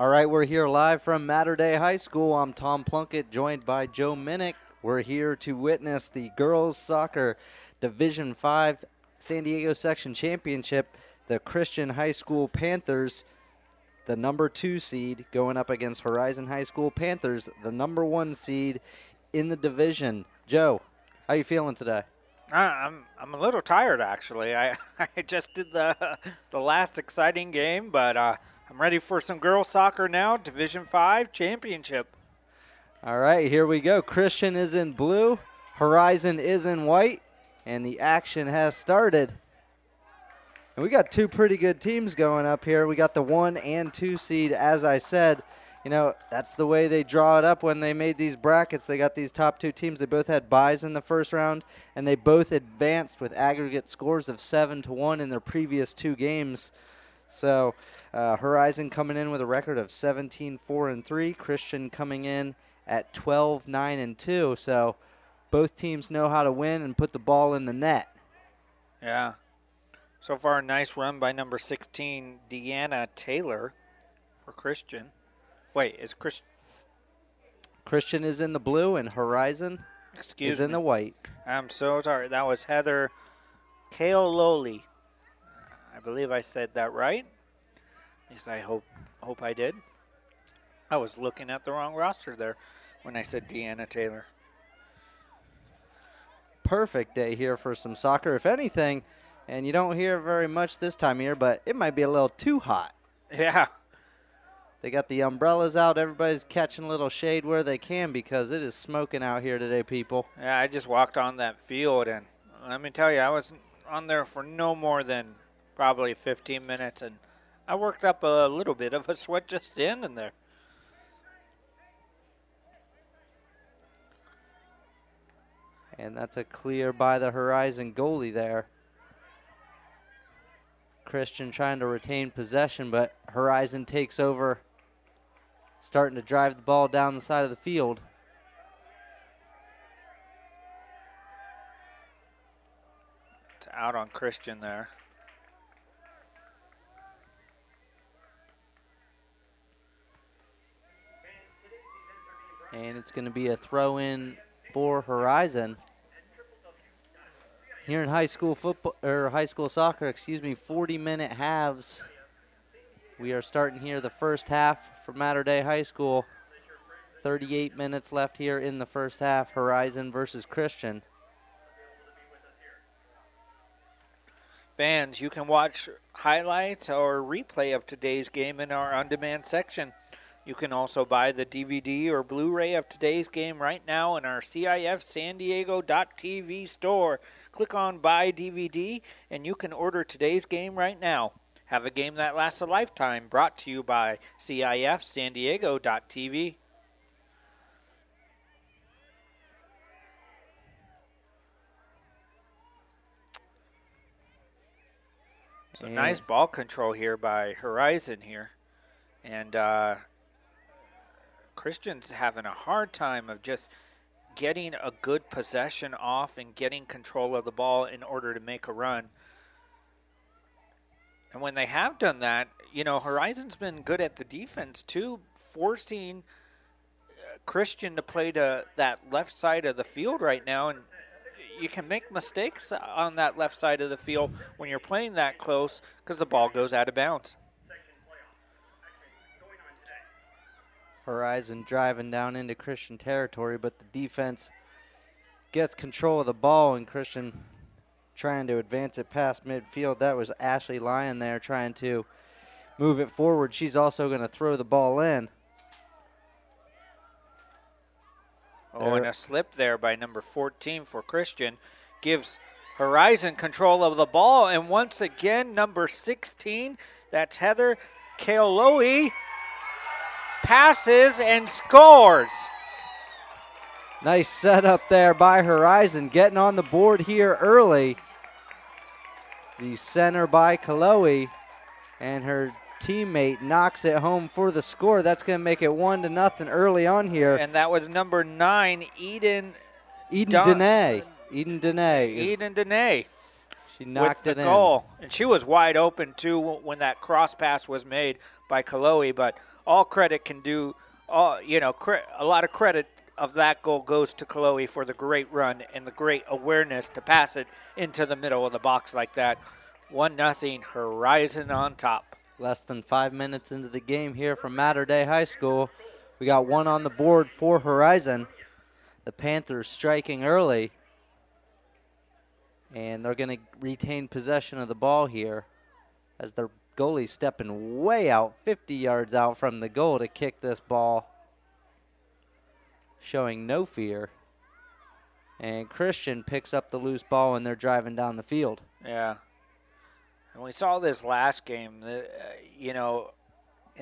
All right, we're here live from Mater Dei High School. I'm Tom Plunkett, joined by Joe Minnick. We're here to witness the girls soccer Division V San Diego Section Championship. The Christian High School Panthers, the number 2 seed, going up against Horizon High School Panthers, the number 1 seed in the division. Joe, how you feeling today? I'm a little tired, actually. I just did the last exciting game, but I'm ready for some girls soccer now. Division 5 championship. All right, here we go. Christian is in blue, Horizon is in white, and the action has started. And we got two pretty good teams going up here. We got the 1 and 2 seed, as I said. You know, that's the way they draw it up when they made these brackets. They got these top 2 teams. They both had byes in the first round, and they both advanced with aggregate scores of 7-1 in their previous 2 games. So Horizon coming in with a record of 17-4-3. Christian coming in at 12-9-2. So both teams know how to win and put the ball in the net. Yeah. So far, a nice run by number 16, Deanna Taylor, for Christian. Wait, is Christian is in the blue and Horizon is in the white. I'm so sorry. That was Heather Kailoli. I believe I said that right. At least I hope I did. I was looking at the wrong roster there when I said Deanna Taylor. Perfect day here for some soccer, if anything. And you don't hear very much this time of year, but it might be a little too hot. Yeah. They got the umbrellas out. Everybody's catching a little shade where they can because it is smoking out here today, people. Yeah, I just walked on that field, and let me tell you, I was on there for no more than probably 15 minutes, and I worked up a little bit of a sweat just standing there. And that's a clear by the Horizon goalie there. Christian trying to retain possession, but Horizon takes over, starting to drive the ball down the side of the field. It's out on Christian there. And it's going to be a throw-in for Horizon. Here in high school football or high school soccer, excuse me, 40-minute halves. We are starting here the first half for Mater Dei High School. 38 minutes left here in the first half. Horizon versus Christian. Fans, you can watch highlights or replay of today's game in our on-demand section. You can also buy the DVD or Blu-ray of today's game right now in our CIF-San Diego.tv store. Click on Buy DVD, and you can order today's game right now. Have a game that lasts a lifetime, brought to you by CIF-San Diego.tv. So nice ball control here by Horizon here. And Christian's having a hard time of just getting a good possession off and getting control of the ball in order to make a run. And when they have done that, you know, Horizon's been good at the defense too, forcing Christian to play to that left side of the field right now. And you can make mistakes on that left side of the field when you're playing that close because the ball goes out of bounds. Horizon driving down into Christian territory, but the defense gets control of the ball, and Christian trying to advance it past midfield. That was Ashley Lyon there trying to move it forward. She's also going to throw the ball in. Oh, and a slip there by number 14 for Christian gives Horizon control of the ball, and once again, number 16, that's Heather Kailoli, passes and scores. Nice setup there by Horizon, getting on the board here early. The center by Chloe, and her teammate knocks it home for the score. That's going to make it 1-0 early on here. And that was number 9, Eden Danae. She knocked it in. With the goal, and she was wide open too when that cross pass was made by Chloe, but all credit can do, a lot of credit of that goal goes to Chloe for the great run and the great awareness to pass it into the middle of the box like that. 1-0, Horizon on top. Less than 5 minutes into the game here from Mater Dei High School. We got one on the board for Horizon. The Panthers striking early. And they're going to retain possession of the ball here as their goalie's stepping way out, 50 yards out from the goal to kick this ball. Showing no fear. And Christian picks up the loose ball and they're driving down the field. Yeah. And we saw this last game, in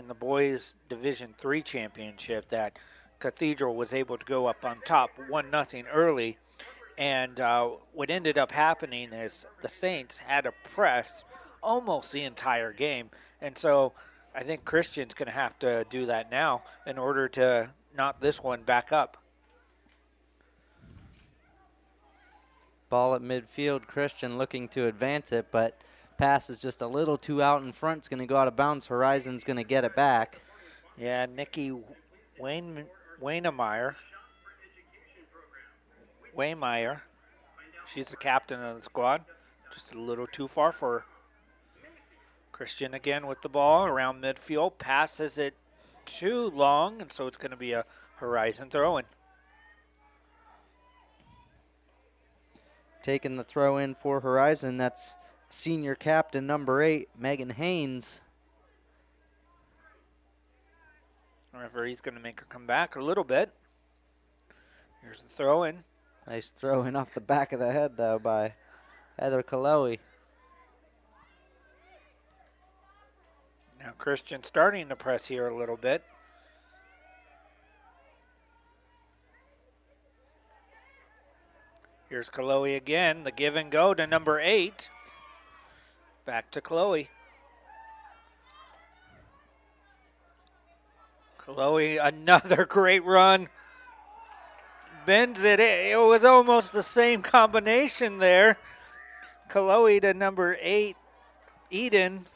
the boys' Division III championship, that Cathedral was able to go up on top 1-0 early. And what ended up happening is the Saints had a press almost the entire game. And so I think Christian's going to have to do that now in order to knock this one back up. Ball at midfield. Christian looking to advance it, but pass is just a little too out in front. It's going to go out of bounds. Horizon's going to get it back. Yeah, Nikki Wehmeyer, she's the captain of the squad. Just a little too far for her. Christian again with the ball around midfield. Passes it too long, and so it's going to be a Horizon throw-in. Taking the throw-in for Horizon, that's senior captain number 8, Megan Haynes. Referee's going to make her come back a little bit. Here's the throw-in. Nice throw-in off the back of the head, though, by Heather Kailoli. Now Christian starting to press here a little bit. Here's Kailoli again. The give and go to number 8. Back to Chloe. Chloe, another great run. Bends it. It was almost the same combination there. Chloe to number 8, Eden.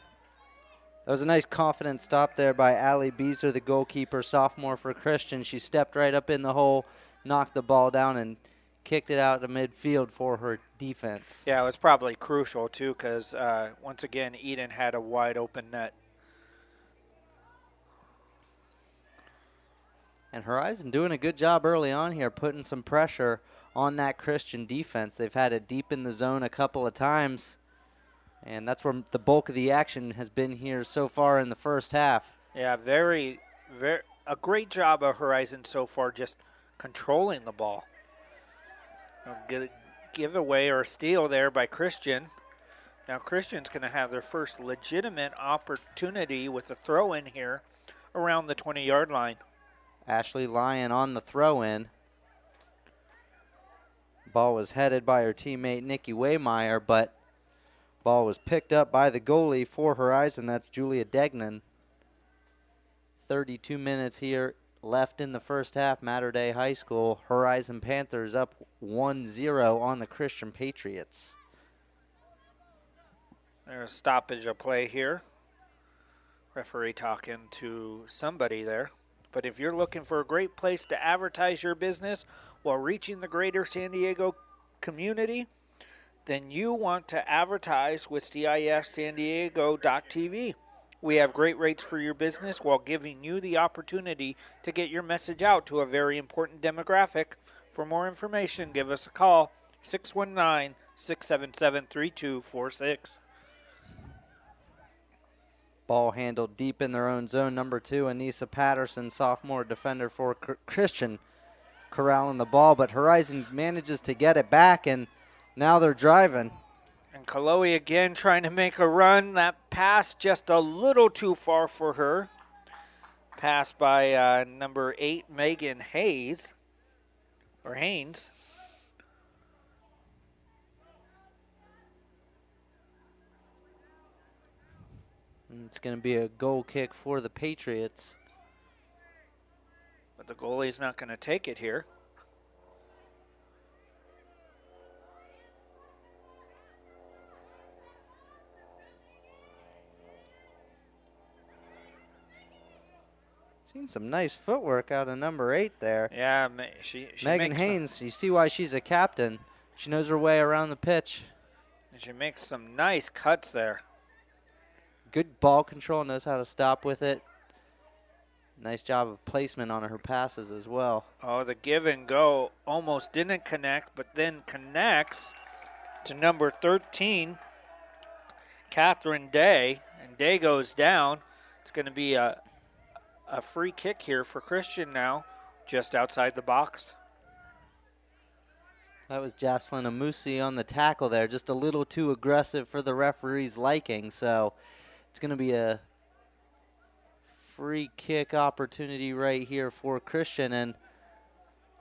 That was a nice confident stop there by Allie Beezer, the goalkeeper, sophomore for Christian. She stepped right up in the hole, knocked the ball down, and kicked it out to midfield for her defense. Yeah, it was probably crucial, too, because, once again, Eden had a wide-open net. And Horizon doing a good job early on here, putting some pressure on that Christian defense. They've had it deep in the zone a couple of times, and that's where the bulk of the action has been here so far in the first half. Yeah, very, very a great job of Horizon so far just controlling the ball. Giveaway or steal there by Christian. Now Christian's going to have their first legitimate opportunity with a throw-in here around the 20-yard line. Ashley Lyon on the throw-in. Ball was headed by her teammate Nikki Wehmeyer, but ball was picked up by the goalie for Horizon. That's Julia Degnan. 32 minutes here left in the first half, Mater Dei High School. Horizon Panthers up 1-0 on the Christian Patriots. There's a stoppage of play here. Referee talking to somebody there. But if you're looking for a great place to advertise your business while reaching the greater San Diego community, then you want to advertise with CIF-San Diego.tv. We have great rates for your business while giving you the opportunity to get your message out to a very important demographic. For more information, give us a call, 619-677-3246. Ball handled deep in their own zone. Number 2, Anissa Patterson, sophomore defender for Christian, corralling the ball, but Horizon manages to get it back, and now they're driving. And Kailoli again trying to make a run. That pass just a little too far for her. Pass by number 8, Megan Haynes. And it's going to be a goal kick for the Patriots. But the goalie's not going to take it here. Seen some nice footwork out of number 8 there. Yeah, she Megan Haynes, you see why she's a captain. She knows her way around the pitch. And she makes some nice cuts there. Good ball control, knows how to stop with it. Nice job of placement on her passes as well. Oh, the give and go almost didn't connect, but then connects to number 13, Catherine Day. And Day goes down. It's going to be a free kick here for Christian now, just outside the box. That was Jaslyn Amusi on the tackle there, just a little too aggressive for the referee's liking. So it's going to be a free kick opportunity right here for Christian, and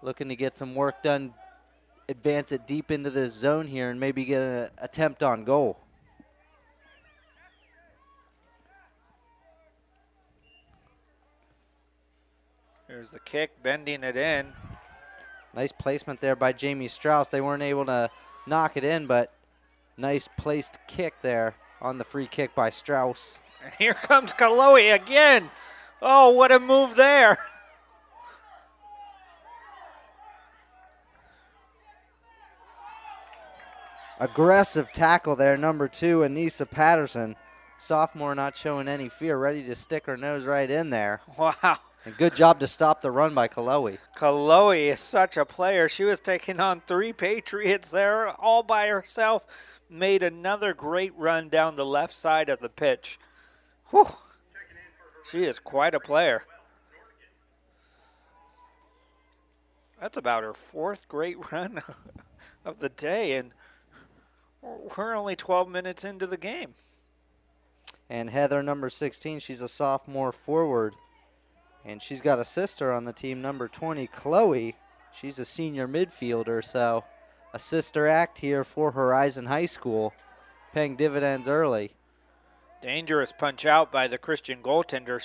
looking to get some work done, advance it deep into this zone here, and maybe get an attempt on goal. There's the kick, bending it in. Nice placement there by Jamie Strauss. They weren't able to knock it in, but nice placed kick there on the free kick by Strauss. And here comes Kailoli again. Oh, what a move there. Aggressive tackle there, number 2, Anissa Patterson. Sophomore not showing any fear, ready to stick her nose right in there. Wow. And good job to stop the run by Kailoli. Kailoli is such a player. She was taking on 3 Patriots there all by herself. Made another great run down the left side of the pitch. Whew. She is quite a player. That's about her 4th great run of the day, and we're only 12 minutes into the game. And Heather, number 16, she's a sophomore forward. And she's got a sister on the team, number 20, Chloe. She's a senior midfielder, so a sister act here for Horizon High School, paying dividends early. Dangerous punch out by the Christian goaltender.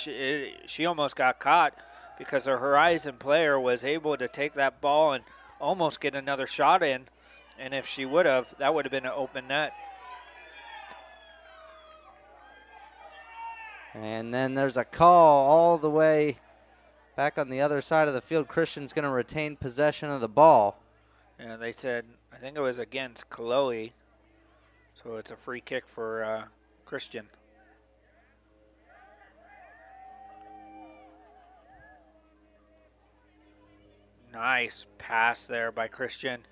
She almost got caught because a Horizon player was able to take that ball and almost get another shot in. And if she would have, that would have been an open net. And then there's a call all the way back on the other side of the field. Christian's going to retain possession of the ball. And they said, I think it was against Kailoli. So it's a free kick for Christian. Nice pass there by Christian.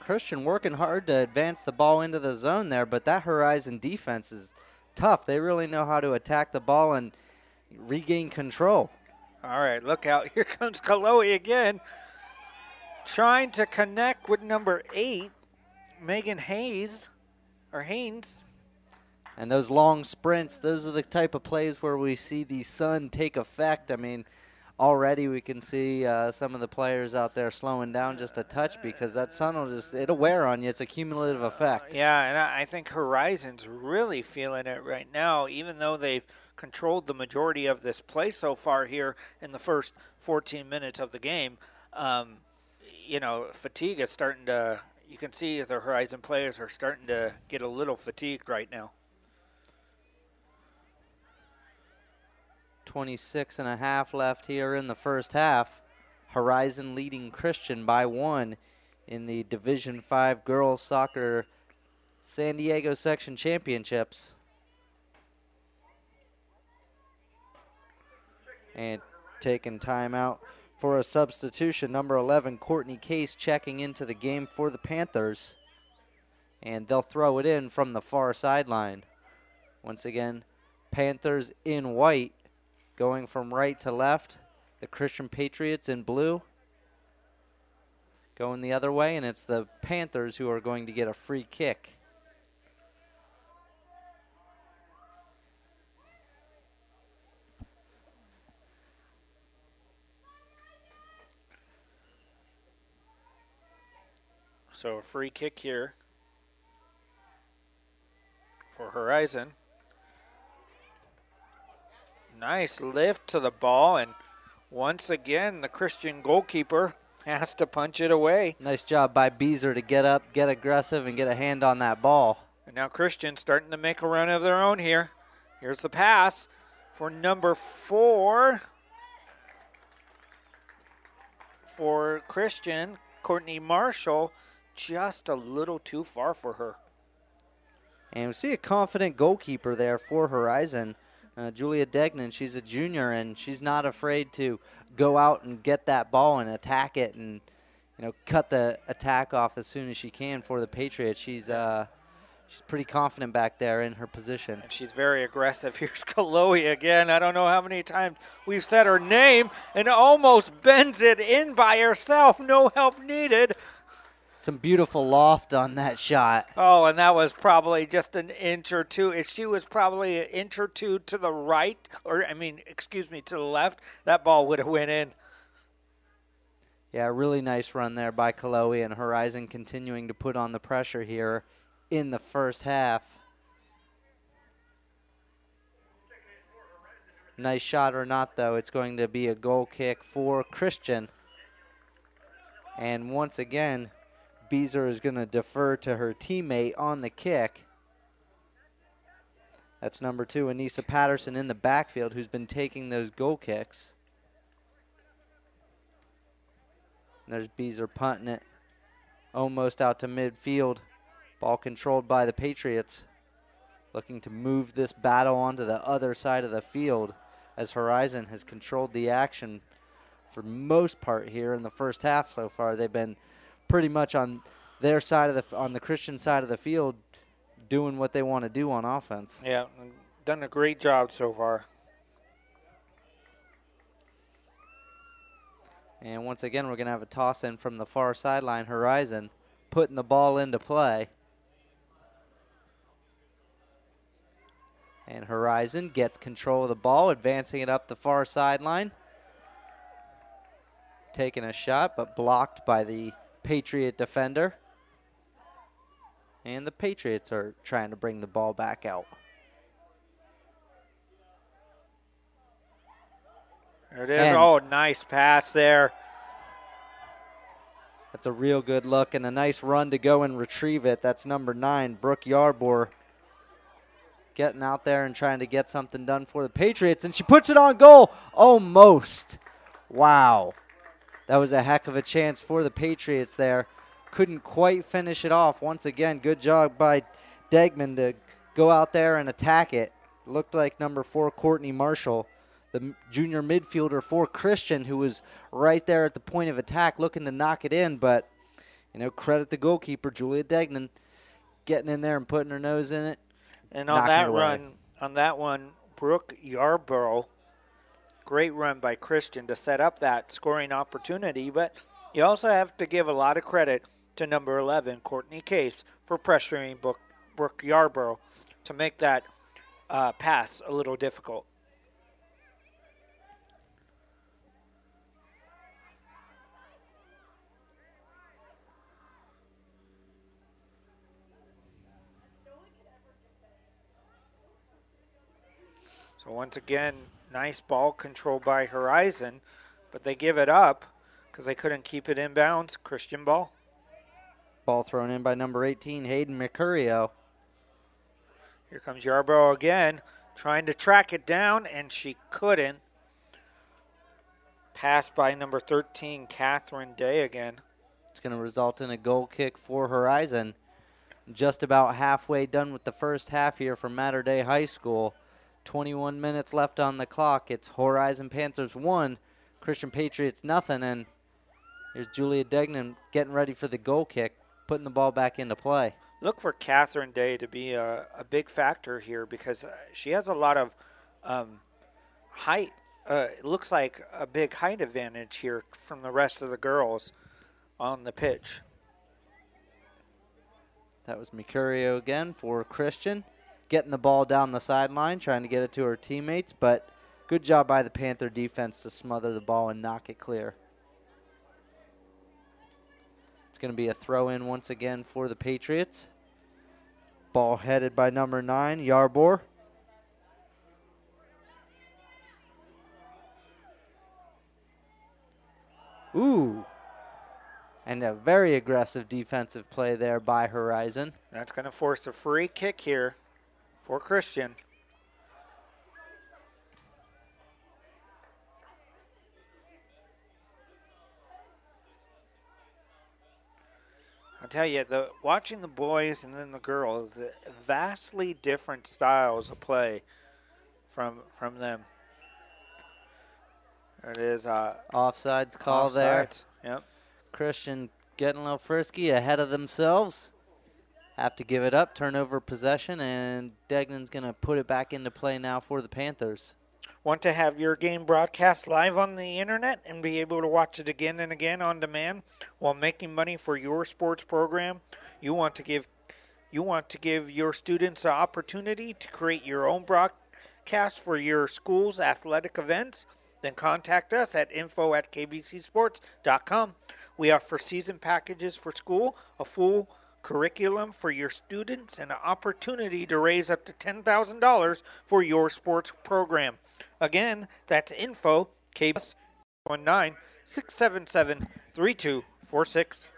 Christian working hard to advance the ball into the zone there, but that Horizon defense is tough. They really know how to attack the ball and regain control. All right, look out. Here comes Kailoli again, trying to connect with number 8, Megan Hayes, or Haynes. And those long sprints, those are the type of plays where we see the sun take effect. I mean, already we can see some of the players out there slowing down just a touch because that sun will just, it'll wear on you. It's a cumulative effect. Yeah, and I think Horizon's really feeling it right now, even though they've controlled the majority of this play so far here in the first 14 minutes of the game. You know, fatigue is starting to, you can see the Horizon players are starting to get a little fatigued right now. 26.5 left here in the first half. Horizon leading Christian by 1 in the Division V Girls Soccer San Diego Section Championships. And taking time out for a substitution. Number 11, Courtney Case, checking into the game for the Panthers. And they'll throw it in from the far sideline. Once again, Panthers in white. Going from right to left, the Christian Patriots in blue. Going the other way, and it's the Panthers who are going to get a free kick. So a free kick here for Horizon. Nice lift to the ball, and once again, the Christian goalkeeper has to punch it away. Nice job by Beezer to get up, get aggressive, and get a hand on that ball. And now Christian starting to make a run of their own here. Here's the pass. for number 4 for Christian, Courtney Marshall, just a little too far for her. And we see a confident goalkeeper there for Horizon, Julia Degnan. She's a junior, and she's not afraid to go out and get that ball and attack it and, you know, cut the attack off as soon as she can for the Patriots. She's pretty confident back there in her position. And she's very aggressive. Here's Kailoli again. I don't know how many times we've said her name, and almost bends it in by herself. No help needed. Some beautiful loft on that shot. Oh, and that was probably just an inch or two. She was probably an inch or two to the right, or I mean, excuse me, to the left. That ball would have went in. Yeah, really nice run there by Kailoli, and Horizon continuing to put on the pressure here in the first half. Nice shot or not, though, it's going to be a goal kick for Christian. And once again, Beezer is going to defer to her teammate on the kick. That's number 2, Anissa Patterson, in the backfield, who's been taking those goal kicks. And there's Beezer punting it almost out to midfield. Ball controlled by the Patriots, looking to move this battle onto the other side of the field, as Horizon has controlled the action for most part here in the first half so far. They've been pretty much on their side of the, on the Christian side of the field, doing what they want to do on offense. Yeah, done a great job so far. And once again, we're going to have a toss in from the far sideline. Horizon putting the ball into play. And Horizon gets control of the ball, advancing it up the far sideline. Taking a shot, but blocked by the Patriot defender, and the Patriots are trying to bring the ball back out. There it is. And oh, nice pass there. That's a real good look and a nice run to go and retrieve it. That's number 9, Brooke Yarbrough, getting out there and trying to get something done for the Patriots, and she puts it on goal almost. Wow. That was a heck of a chance for the Patriots there. Couldn't quite finish it off. Once again, good job by Degnan to go out there and attack it. Looked like number 4, Courtney Marshall, the junior midfielder for Christian, who was right there at the point of attack looking to knock it in. But, you know, credit the goalkeeper, Julia Degnan, getting in there and putting her nose in it. And on that run, on that one, Brooke Yarbrough, great run by Christian to set up that scoring opportunity, but you also have to give a lot of credit to number 11, Courtney Case, for pressuring Brooke Yarbrough to make that pass a little difficult. So once again, nice ball control by Horizon, but they give it up because they couldn't keep it in bounds. Christian ball. Ball thrown in by number 18, Hayden Mercurio. Here comes Yarbrough again, trying to track it down, and she couldn't. Passed by number 13, Catherine Day again. It's going to result in a goal kick for Horizon. Just about halfway done with the first half here for Mater Dei High School. 21 minutes left on the clock. It's Horizon Panthers 1, Christian Patriots nothing, and here's Julia Degnan getting ready for the goal kick, putting the ball back into play. Look for Catherine Day to be a big factor here because she has a lot of height. It looks like a big height advantage here from the rest of the girls on the pitch. That was Mercurio again for Christian, getting the ball down the sideline, trying to get it to her teammates, but good job by the Panther defense to smother the ball and knock it clear. It's going to be a throw-in once again for the Patriots. Ball headed by number 9, Yarbrough. Ooh. And a very aggressive defensive play there by Horizon. That's going to force a free kick here for Christian. I'll tell you, watching the boys and then the girls, vastly different styles of play from them. There it is. Offsides call there. Yep. Christian getting a little frisky, ahead of themselves. Have to give it up, turnover possession, and Degnan's going to put it back into play now for the Panthers. Want to have your game broadcast live on the internet and be able to watch it again and again on demand while making money for your sports program? You want to give your students an opportunity to create your own broadcast for your school's athletic events? Then contact us at info@kbcsports.com. We offer season packages for school, a full curriculum for your students, and an opportunity to raise up to $10,000 for your sports program. Again, that's info, KBS 19-677-3246.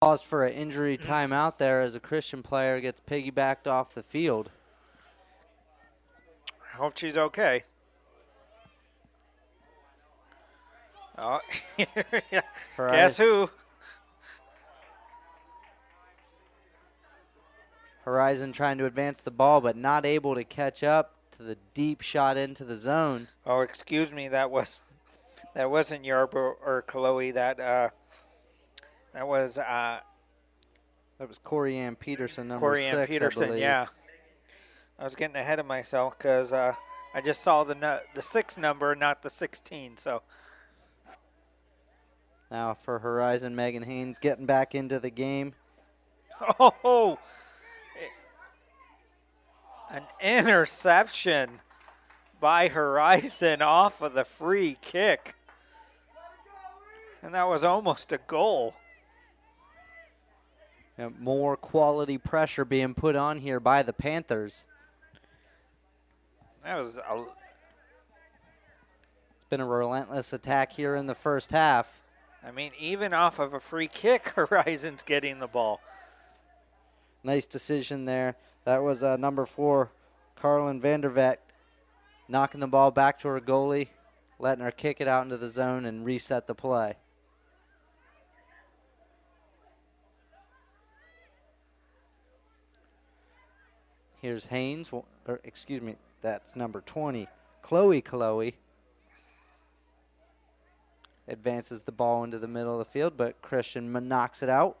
Paused for an injury timeout there as a Christian player gets piggybacked off the field. I hope she's okay. Oh, yeah. Guess who? Horizon trying to advance the ball, but not able to catch up to the deep shot into the zone. Oh, excuse me, that wasn't Yarbrough or Kailoli. That was Corianne Peterson, number six, Peterson, I believe. Yeah. I was getting ahead of myself because I just saw the six number, not the 16. So. Now for Horizon, Megan Haynes getting back into the game. Oh, an interception by Horizon off of the free kick. And that was almost a goal. And more quality pressure being put on here by the Panthers. That was it's been a relentless attack here in the first half. I mean, even off of a free kick, Horizon's getting the ball. Nice decision there. That was number 4, Karlyn Vandervecht, knocking the ball back to her goalie, letting her kick it out into the zone and reset the play. Here's Haynes, or excuse me, that's number 20, Chloe. Advances the ball into the middle of the field, but Christian knocks it out.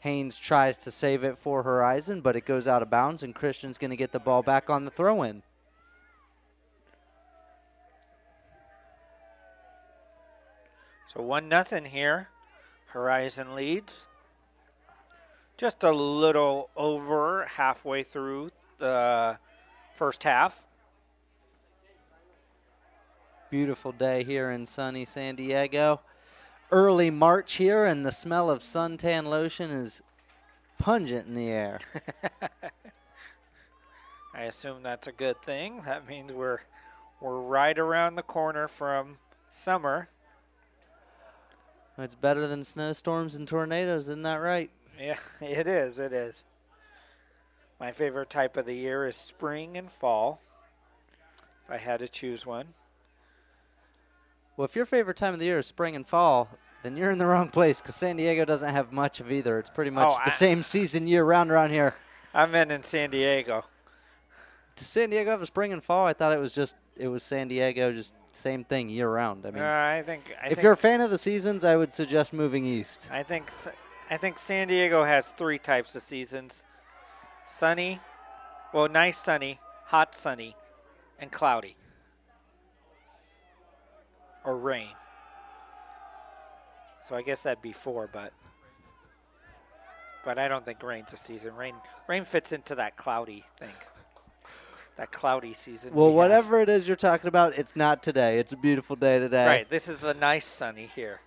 Haynes tries to save it for Horizon, but it goes out of bounds, and Christian's going to get the ball back on the throw-in. So 1-0 here. Horizon leads. Just a little over halfway through the first half. Beautiful day here in sunny San Diego. Early March here, and the smell of suntan lotion is pungent in the air. I assume that's a good thing. That means we're right around the corner from summer. It's better than snowstorms and tornadoes, isn't that right? Yeah, it is, it is. My favorite type of the year is spring and fall, if I had to choose one. Well, if your favorite time of the year is spring and fall, then you're in the wrong place because San Diego doesn't have much of either. It's pretty much the same season year-round around here. I'm in San Diego. Does San Diego have a spring and fall? I thought it was San Diego, just same thing year-round. I mean, I think you're a fan of the seasons, I would suggest moving east. I think San Diego has 3 types of seasons: sunny, well, nice sunny, hot sunny, and cloudy. Or rain. So I guess that'd be 4, but I don't think rain's a season. Rain fits into that cloudy thing. That cloudy season. Well, whatever it is you're talking about, it's not today. It's a beautiful day today. Right. This is the nice sunny here.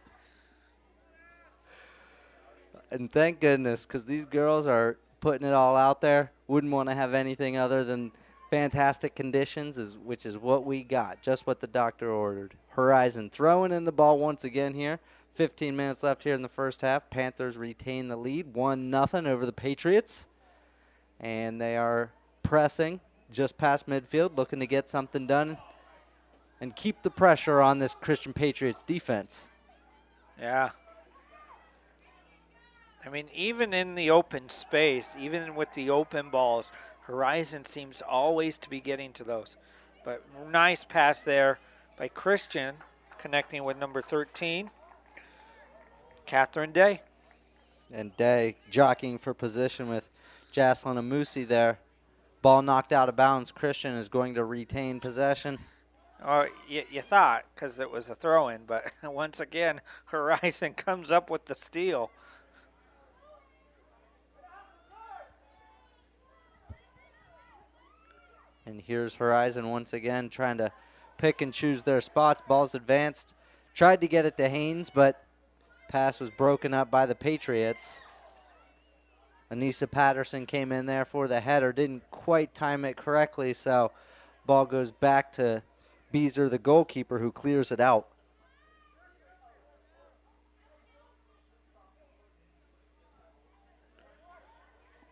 And thank goodness, because these girls are putting it all out there. Wouldn't want to have anything other than fantastic conditions, which is what we got, just what the doctor ordered. Horizon throwing in the ball once again here. 15 minutes left here in the first half. Panthers retain the lead, 1-0 over the Patriots. And they are pressing just past midfield, looking to get something done and keep the pressure on this Christian Patriots defense. Yeah. I mean, even in the open space, even with the open balls, Horizon seems always to be getting to those. But nice pass there by Christian, connecting with number 13, Catherine Day. And Day jockeying for position with Jaslyn Amusi there. Ball knocked out of bounds. Christian is going to retain possession. Oh, you thought, because it was a throw-in, but once again, Horizon comes up with the steal. And here's Horizon once again trying to pick and choose their spots. Ball's advanced. Tried to get it to Haynes, but pass was broken up by the Patriots. Anissa Patterson came in there for the header. Didn't quite time it correctly, so ball goes back to Beezer, the goalkeeper, who clears it out.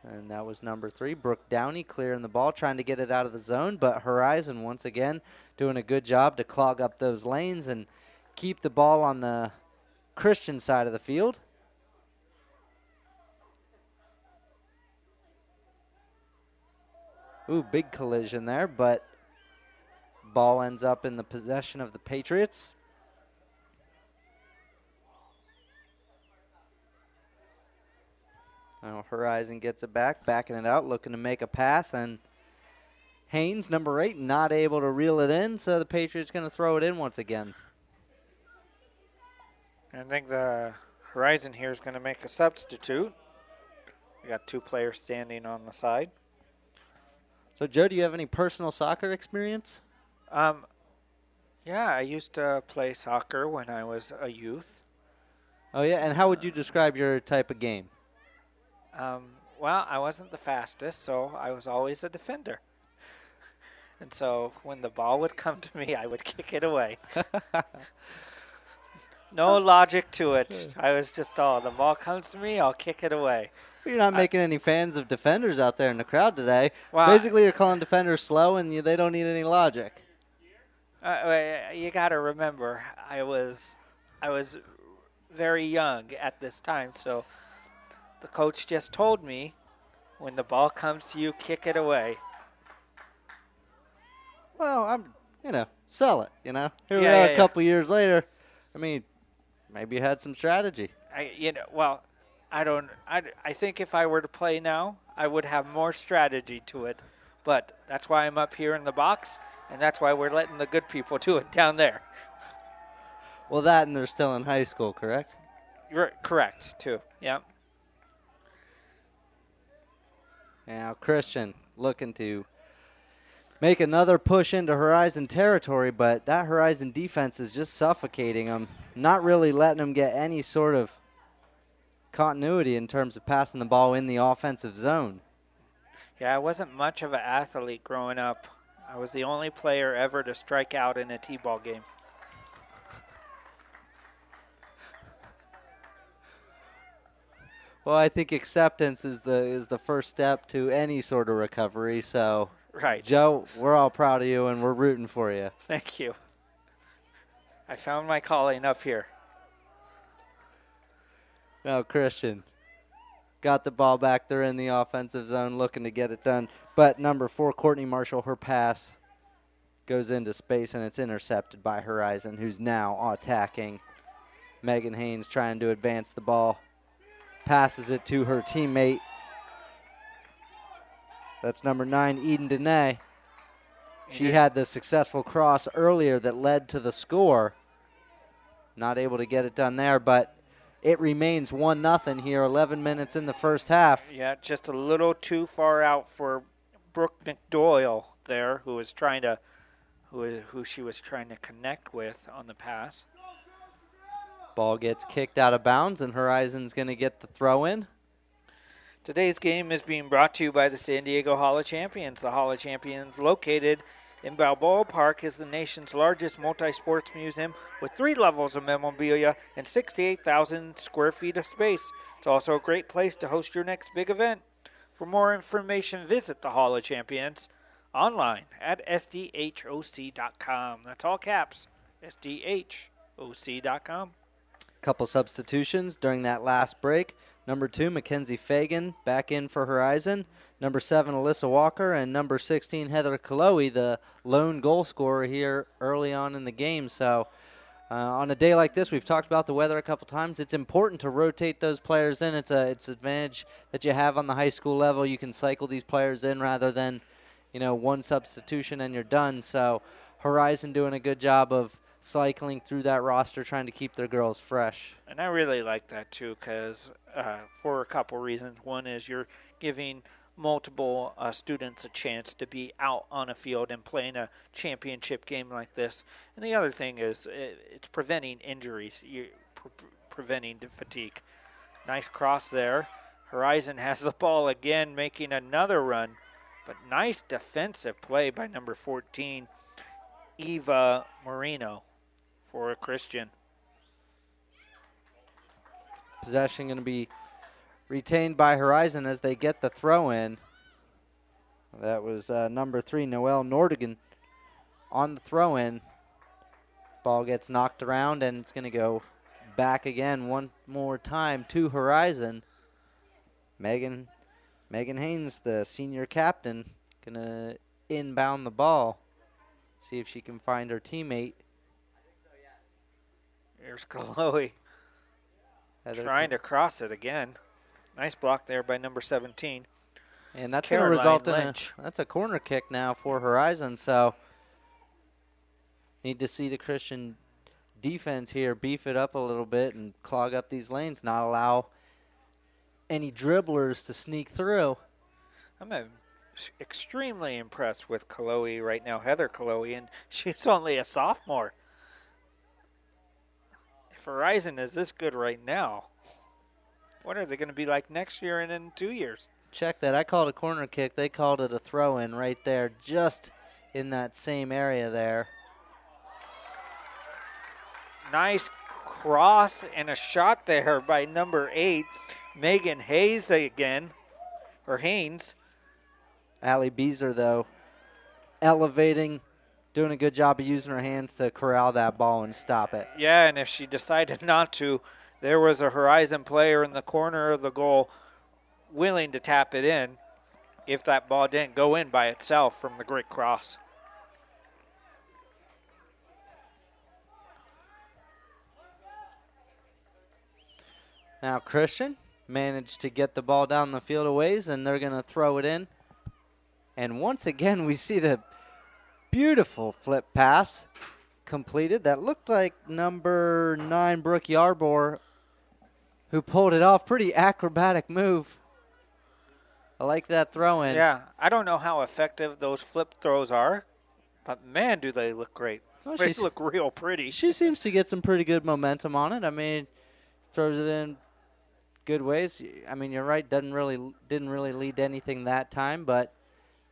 And that was number 3, Brooke Downey, clearing the ball, trying to get it out of the zone. But Horizon, once again, doing a good job to clog up those lanes and keep the ball on the Christian side of the field. Ooh, big collision there, but ball ends up in the possession of the Patriots. Now Horizon gets it back, backing it out, looking to make a pass, and Haynes, number 8, not able to reel it in, so the Patriots going to throw it in once again. I think the Horizon here is going to make a substitute. We got 2 players standing on the side. So, Joe, do you have any personal soccer experience? Yeah, I used to play soccer when I was a youth. Oh, yeah, and how would you describe your type of game? Well, I wasn't the fastest, so I was always a defender. And so when the ball would come to me, I would kick it away. No logic to it. I was just, the ball comes to me, I'll kick it away. You're not making any fans of defenders out there in the crowd today. Well, basically, you're calling defenders slow, and they don't need any logic. You got to remember, I was very young at this time, so the coach just told me, when the ball comes to you, kick it away. Well, sell it, Here we are a couple years later. I mean, maybe you had some strategy. I think if I were to play now, I would have more strategy to it. But that's why I'm up here in the box, and that's why we're letting the good people do it down there. Well, that and they're still in high school, correct? You're correct, too, yeah. Now Christian looking to make another push into Horizon territory, but that Horizon defense is just suffocating them, not really letting them get any sort of continuity in terms of passing the ball in the offensive zone. Yeah, I wasn't much of an athlete growing up. I was the only player ever to strike out in a T-ball game. Well, I think acceptance is the first step to any sort of recovery. So, right. Joe, we're all proud of you, and we're rooting for you. Thank you. I found my calling up here. Now, Christian got the ball back. They're in the offensive zone looking to get it done. But number 4, Courtney Marshall, her pass goes into space, and it's intercepted by Horizon, who's now attacking. Megan Haynes trying to advance the ball. Passes it to her teammate. That's number 9, Eden Danae. She had the successful cross earlier that led to the score. Not able to get it done there, but it remains 1-0 here, 11 minutes in the first half. Yeah, just a little too far out for Brooke McDoyle there, who she was trying to connect with on the pass. Ball gets kicked out of bounds, and Horizon's going to get the throw-in. Today's game is being brought to you by the San Diego Hall of Champions. The Hall of Champions, located in Balboa Park, is the nation's largest multi-sports museum with 3 levels of memorabilia and 68,000 square feet of space. It's also a great place to host your next big event. For more information, visit the Hall of Champions online at sdhoc.com. That's all caps, sdhoc.com. Couple substitutions during that last break. Number 2, Mackenzie Fagan, back in for Horizon. Number 7, Alyssa Walker, and number 16, Heather Kailoli, the lone goal scorer here early on in the game. So on a day like this, we've talked about the weather a couple times. It's important to rotate those players in. It's an advantage that you have on the high school level. You can cycle these players in rather than, you know, one substitution and you're done. So Horizon doing a good job of cycling through that roster, trying to keep their girls fresh. And I really like that too, because for a couple reasons. One is you're giving multiple students a chance to be out on a field and playing a championship game like this. And the other thing is it's preventing injuries, you're preventing fatigue. Nice cross there. Horizon has the ball again, making another run, but nice defensive play by number 14, Eva Marino, for a Christian. Possession going to be retained by Horizon as they get the throw in. That was number 3, Noelle Nordgren, on the throw in. Ball gets knocked around and it's going to go back again one more time to Horizon. Megan Haynes, the senior captain, going to inbound the ball. See if she can find her teammate. Here's Chloe trying to cross it again. Nice block there by number 17. And that's going to result in a corner kick now for Horizon. So need to see the Christian defense here beef it up a little bit and clog up these lanes, not allow any dribblers to sneak through. I'm extremely impressed with Kailoli right now, Heather Kailoli, and she's only a sophomore. If Horizon is this good right now, what are they going to be like next year and in 2 years? Check that. I called a corner kick. They called it a throw-in right there, just in that same area there. Nice cross and a shot there by number 8, Megan Hayes again, or Haynes. Allie Beezer, though, elevating, doing a good job of using her hands to corral that ball and stop it. Yeah, and if she decided not to, there was a Horizon player in the corner of the goal willing to tap it in if that ball didn't go in by itself from the great cross. Now Christian managed to get the ball down the field a ways, and they're going to throw it in. And once again, we see the beautiful flip pass completed. That looked like number 9, Brooke Yarbrough, who pulled it off. Pretty acrobatic move. I like that throw in. Yeah, I don't know how effective those flip throws are, but man, do they look great. Well, they look real pretty. She seems to get some pretty good momentum on it. I mean, throws it in good ways. I mean, you're right, didn't really lead to anything that time, but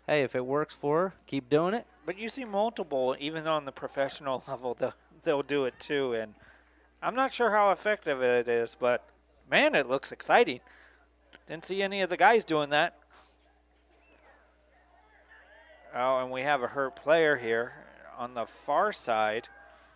hey, if it works for her, keep doing it. But you see multiple, even on the professional level, they'll do it too. And I'm not sure how effective it is, but man, it looks exciting. Didn't see any of the guys doing that. Oh, and we have a hurt player here on the far side.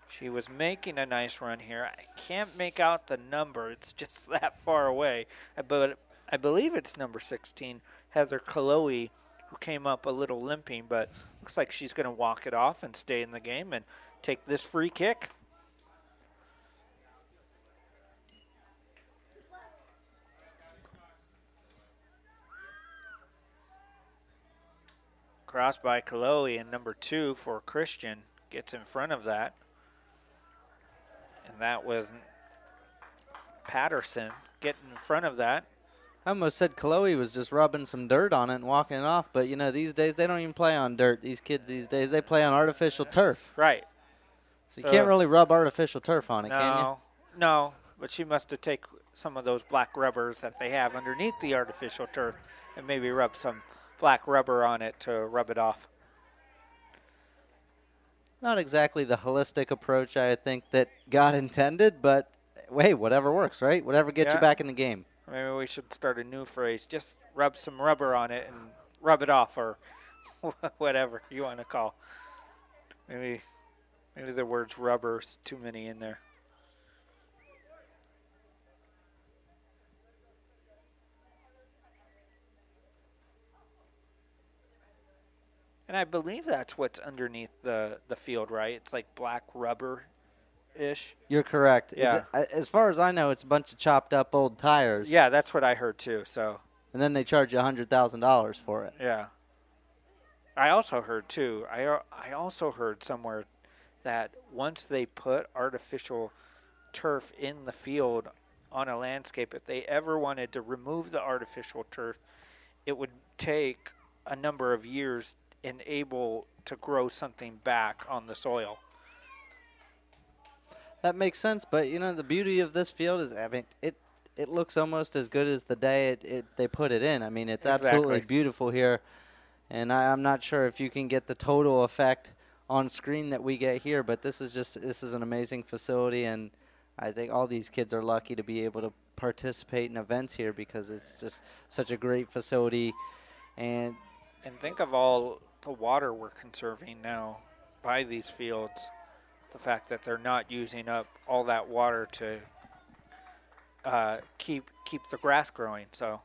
She was making a nice run here. I can't make out the number. It's just that far away. But I believe it's number 16, Heather Kailoli, who came up a little limping, but looks like she's going to walk it off and stay in the game and take this free kick. Cross by Kailoli, and number 2 for Christian gets in front of that. And that was Patterson getting in front of that. I almost said Kailoli was just rubbing some dirt on it and walking it off, but, you know, these days they don't even play on dirt. These kids these days, they play on artificial turf. Right. So you can't really rub artificial turf on it, can you? No, but she must have taken some of those black rubbers that they have underneath the artificial turf and maybe rub some black rubber on it to rub it off. Not exactly the holistic approach I think that God intended, but, hey, whatever works, right? Whatever gets you back in the game. Maybe we should start a new phrase. Just rub some rubber on it and rub it off, or whatever you want to call. Maybe the words rubber's too many in there. And I believe that's what's underneath the field, right? It's like black rubber-ish. You're correct. Yeah. As far as I know, it's a bunch of chopped up old tires. Yeah, that's what I heard too. So. And then they charge you $100,000 for it. Yeah. I also heard too. I also heard somewhere that once they put artificial turf in the field on a landscape, if they ever wanted to remove the artificial turf, it would take a number of years and able to grow something back on the soil. That makes sense, but you know the beauty of this field is, I mean, it looks almost as good as the day they put it in. I mean, it's absolutely beautiful here, and I'm not sure if you can get the total effect on screen that we get here, but this is an amazing facility, and I think all these kids are lucky to be able to participate in events here because it's just such a great facility, and think of all the water we're conserving now by these fields, the fact that they're not using up all that water to keep the grass growing. So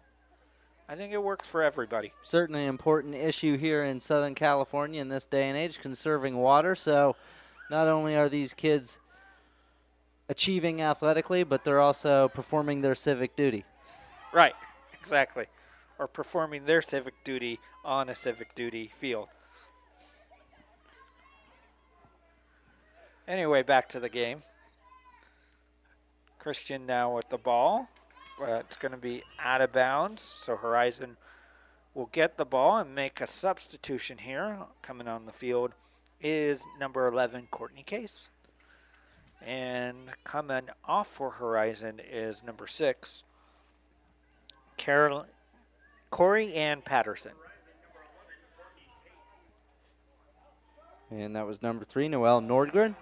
I think it works for everybody. Certainly an important issue here in Southern California in this day and age, conserving water. So not only are these kids achieving athletically, but they're also performing their civic duty. Right, exactly. Or performing their civic duty on a civic duty field. Anyway, back to the game. Christian now with the ball. It's going to be out of bounds, so Horizon will get the ball and make a substitution here. Coming on the field is number 11, Courtney Case. And coming off for Horizon is number 6, Corianne Peterson. And that was number 3, Noelle Nordgren,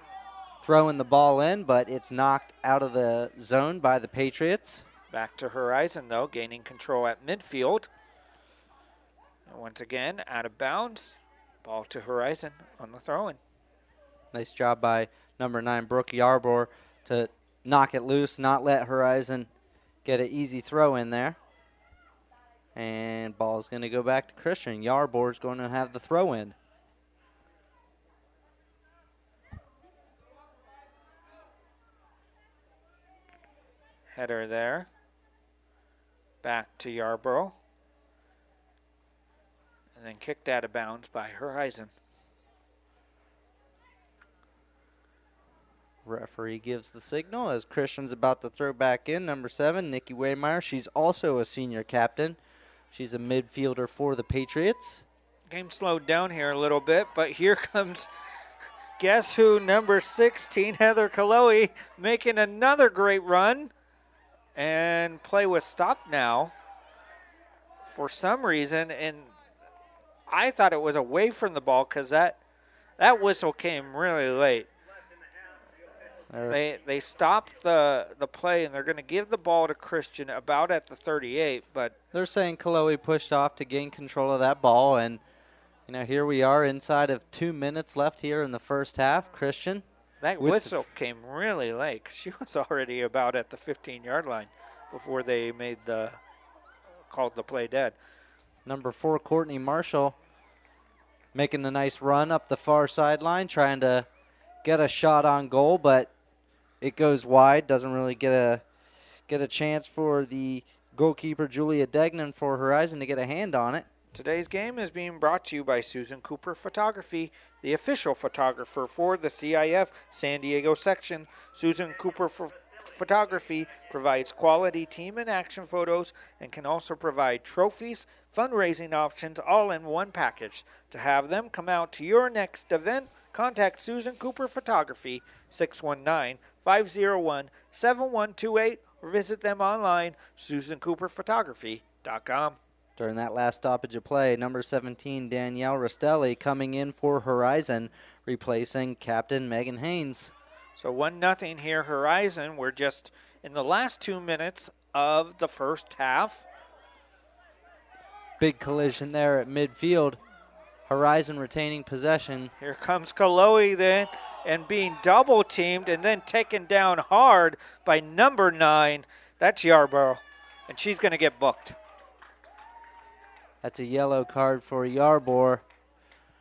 throwing the ball in, but it's knocked out of the zone by the Patriots. Back to Horizon, though, gaining control at midfield. And once again, out of bounds. Ball to Horizon on the throw-in. Nice job by number 9, Brooke Yarbrough, to knock it loose, not let Horizon get an easy throw in there. And ball is going to go back to Christian. Yarbrough is going to have the throw in. Header there. Back to Yarbrough. And then kicked out of bounds by Horizon. Referee gives the signal as Christian's about to throw back in. Number 7, Nikki Wehmeyer. She's also a senior captain. She's a midfielder for the Patriots. Game slowed down here a little bit, but here comes, guess who, number 16, Heather Kailoli, making another great run. And play was stopped now for some reason. And I thought it was away from the ball because that whistle came really late. They stopped the play, and they're going to give the ball to Christian about at the 38. But they're saying Kailoli pushed off to gain control of that ball, and you know here we are inside of 2 minutes left here in the first half. Christian, that whistle came really late. She was already about at the 15-yard line before they made the called the play dead. Number 4, Courtney Marshall, making a nice run up the far sideline, trying to get a shot on goal, but it goes wide, doesn't really get a chance for the goalkeeper, Julia Degnan, for Horizon to get a hand on it. Today's game is being brought to you by Susan Cooper Photography, the official photographer for the CIF San Diego section. Susan Cooper Photography provides quality team and action photos and can also provide trophies, fundraising options, all in one package. To have them come out to your next event, contact Susan Cooper Photography, 619-501-7128, or visit them online, susancooperphotography.com. During that last stoppage of play, number 17, Danielle Rostelli, coming in for Horizon, replacing captain Megan Haynes. So 1-0 here, Horizon. We're just in the last 2 minutes of the first half. Big collision there at midfield. Horizon retaining possession. Here comes Kailoli then, and being double teamed and then taken down hard by number 9. That's Yarbrough, and she's going to get booked. That's a yellow card for Yarbrough.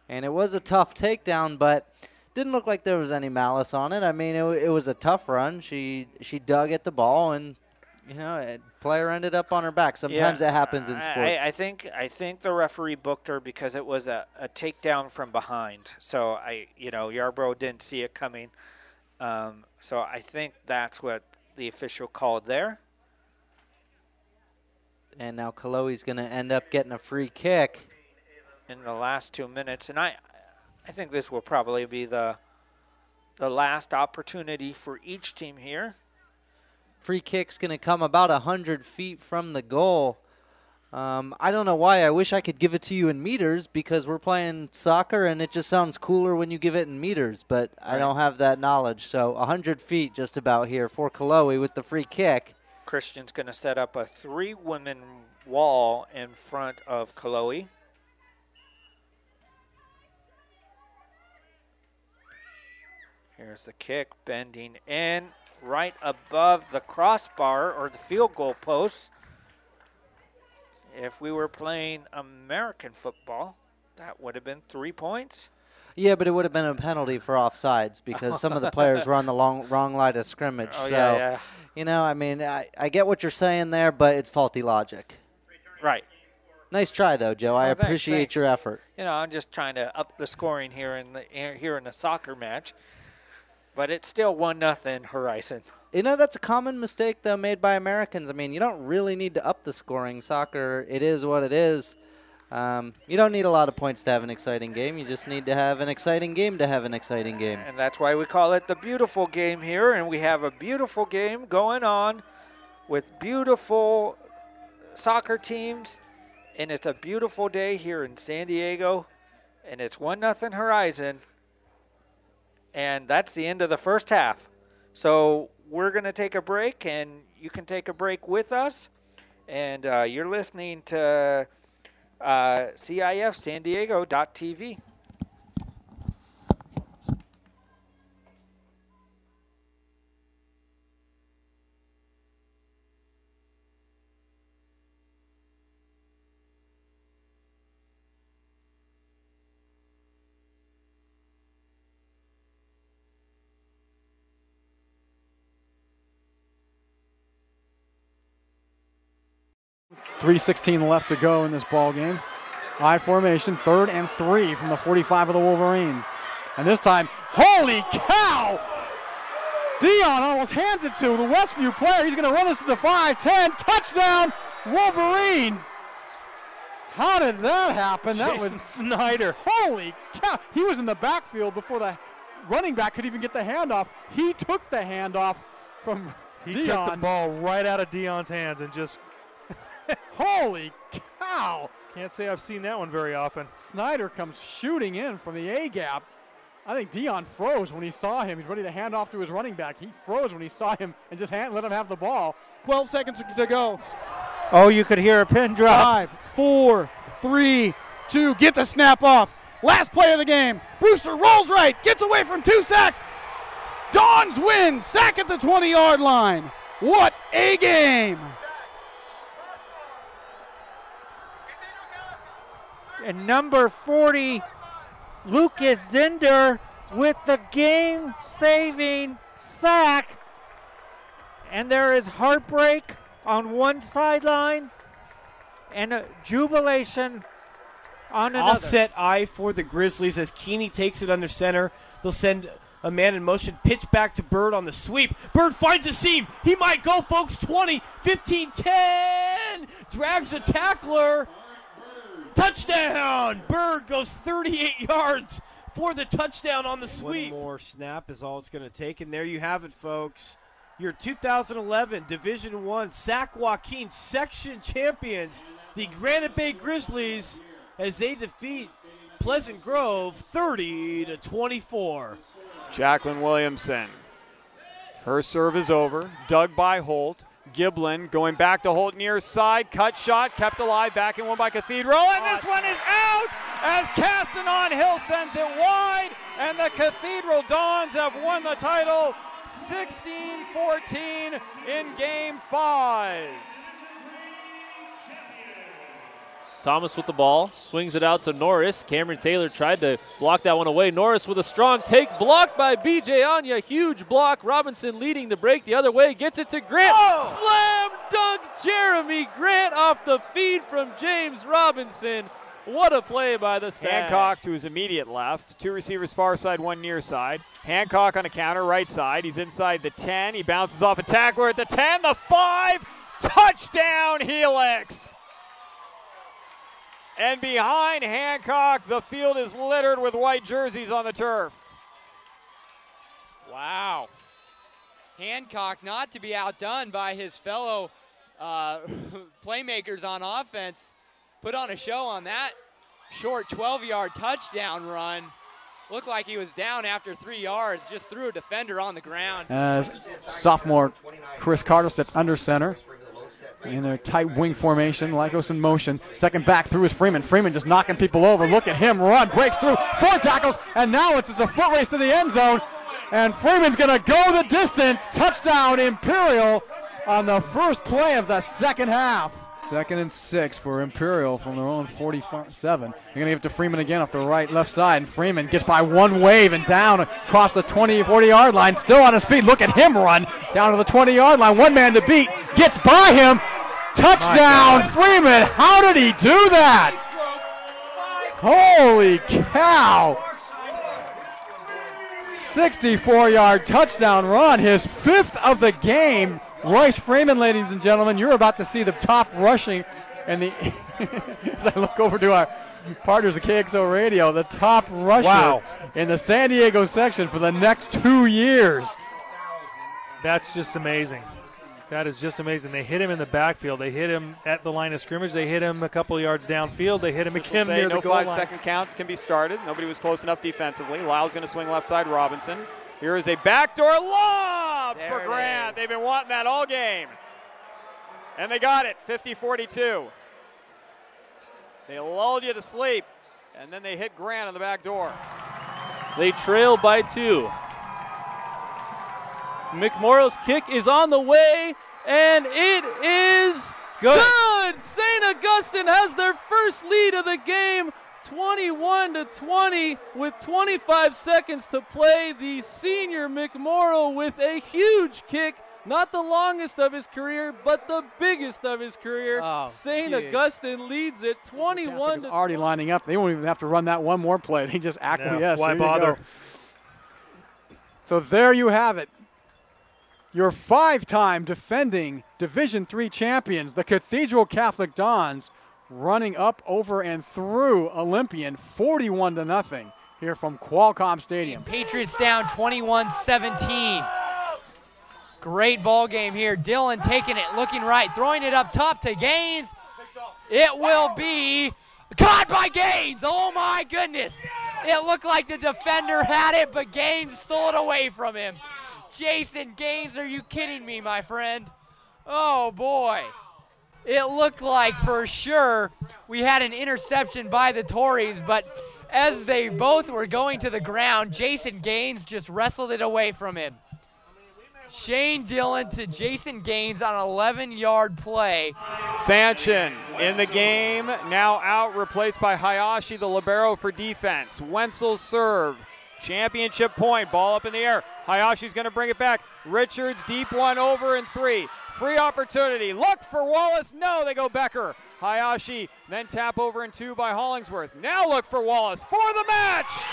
And it was a tough takedown, but didn't look like there was any malice on it. I mean, it was a tough run. She dug at the ball, and you know, a player ended up on her back. Sometimes it happens in sports. I think the referee booked her because it was a takedown from behind. So Yarbrough didn't see it coming. So I think that's what the official called there. And now Kailoli's going to end up getting a free kick in the last 2 minutes, and I think this will probably be the last opportunity for each team here. Free kick's going to come about 100 feet from the goal. I don't know why. I wish I could give it to you in meters because we're playing soccer, and it just sounds cooler when you give it in meters, but right. I don't have that knowledge. So 100 feet just about here for Kailoli with the free kick. Christian's going to set up a 3-woman wall in front of Kailoli. Here's the kick, bending in, right above the crossbar or the field goal post. If we were playing American football, that would have been 3 points. Yeah, but it would have been a penalty for offsides because some of the players were on the wrong line of scrimmage. Oh, so, yeah. You know, I mean, I get what you're saying there, but it's faulty logic. Right. Nice try, though, Joe. I appreciate your effort. You know, I'm just trying to up the scoring here in the soccer match. But it's still 1-0 Horizon. You know, that's a common mistake, though, made by Americans. I mean, you don't really need to up the scoring. Soccer, it is what it is. You don't need a lot of points to have an exciting game. You just need to have an exciting game to have an exciting game. And that's why we call it the beautiful game here. And we have a beautiful game going on with beautiful soccer teams. And it's a beautiful day here in San Diego. And it's 1-0 Horizon. And that's the end of the first half. So we're going to take a break, and you can take a break with us. And you're listening to CIF-San Diego.tv. .316 left to go in this ball game. I formation, 3rd and 3 from the 45 of the Wolverines. And this time, holy cow! Dion almost hands it to the Westview player. He's going to run us to the 5-10. Touchdown, Wolverines! How did that happen? Jason Snyder. Holy cow! He was in the backfield before the running back could even get the handoff. He took the handoff from Dion. He took the ball right out of Dion's hands and just... Holy cow! Can't say I've seen that one very often. Snyder comes shooting in from the A-gap. I think Dion froze when he saw him. He's ready to hand off to his running back. He froze when he saw him and just let him have the ball. 12 seconds to go. Oh, you could hear a pin drop. 5, 4, 3, 2. Get the snap off. Last play of the game. Brewster rolls right. Gets away from 2 sacks. Dons win. Sack at the 20-yard line. What a game! And number 40, Lucas Zinder, with the game-saving sack. And there is heartbreak on one sideline and a jubilation on another. Offset eye for the Grizzlies as Keeney takes it under center. They'll send a man in motion, pitch back to Bird on the sweep. Bird finds a seam. He might go, folks. 20, 15, 10. Drags a tackler. Touchdown! Bird goes 38 yards for the touchdown on the sweep. One more snap is all it's going to take, and there you have it, folks. Your 2011 Division I Sac Joaquin section champions, the Granite Bay Grizzlies, as they defeat Pleasant Grove 30-24. Jacqueline Williamson. Her serve is over, dug by Holt. Giblin going back to Holt near side, cut shot, kept alive, back in one by Cathedral, and this one is out as Castanon-Hill sends it wide, and the Cathedral Dons have won the title 16-14 in Game 5. Thomas with the ball, swings it out to Norris. Cameron Taylor tried to block that one away. Norris with a strong take, blocked by B.J. Anya. Huge block. Robinson leading the break the other way, gets it to Grant. Oh! Slam dunk Jeremy Grant off the feed from James Robinson. What a play by the Stags. Hancock to his immediate left. Two receivers far side, one near side. Hancock on a counter, right side. He's inside the 10. He bounces off a tackler at the 10, the 5. Touchdown, Helix. And behind Hancock, the field is littered with white jerseys on the turf. Wow. Hancock not to be outdone by his fellow playmakers on offense. Put on a show on that short 12-yard touchdown run. Looked like he was down after 3 yards, just threw a defender on the ground. As sophomore Chris Carter steps under center. In their tight wing formation, Lycos in motion. Second back through is Freeman. Freeman just knocking people over. Look at him run, breaks through, 4 tackles, and now it's just a foot race to the end zone. And Freeman's going to go the distance. Touchdown Imperial on the first play of the second half. 2nd and 6 for Imperial from their own 47. They're going to give it to Freeman again off the right, left side. And Freeman gets by one wave and down across the 20, 40-yard line. Still on his feet. Look at him run down to the 20-yard line. One man to beat. Gets by him. Touchdown, Freeman. How did he do that? Holy cow. 64-yard touchdown run. His 5th of the game. Royce Freeman, ladies and gentlemen, you're about to see the top rushing and the as I look over to our partners at KXO Radio, the top rusher in the San Diego section for the next 2 years. That's just amazing. That is just amazing. They hit him in the backfield. They hit him at the line of scrimmage. They hit him a couple yards downfield. They hit him again near the goal line. No 5-second count can be started. Nobody was close enough defensively. Lyle's going to swing left side, Robinson. Here is a backdoor lob for Grant. They've been wanting that all game. And they got it, 50-42. They lulled you to sleep, and then they hit Grant on the back door. They trail by 2. McMorrow's kick is on the way, and it is good. St. Augustine has their first lead of the game. 21-20 with 25 seconds to play. The senior McMorrow with a huge kick. Not the longest of his career, but the biggest of his career. Oh, St. Augustine leads it 21-20. Already lining up. They won't even have to run that one more play. They just acquiesce. Yeah, why bother? So there you have it. Your 5-time defending Division III champions, the Cathedral Catholic Dons, running up, over, and through Olympian 41-0 here from Qualcomm Stadium. Patriots down 21-17. Great ball game here. Dillon taking it, looking right, throwing it up top to Gaines. It will be caught by Gaines. Oh, my goodness. It looked like the defender had it, but Gaines stole it away from him. Jason Gaines, are you kidding me, my friend? Oh, boy. It looked like for sure we had an interception by the Tories, but as they both were going to the ground, Jason Gaines just wrestled it away from him. Shane Dillon to Jason Gaines on an 11-yard play. Fanchen in the game, now out, replaced by Hayashi, the libero for defense. Wenzel serve, championship point, ball up in the air. Hayashi's going to bring it back. Richards, deep one over and 3. Free opportunity, look for Wallace, no, they go Becker. Hayashi, then tap over and 2 by Hollingsworth. Now look for Wallace for the match.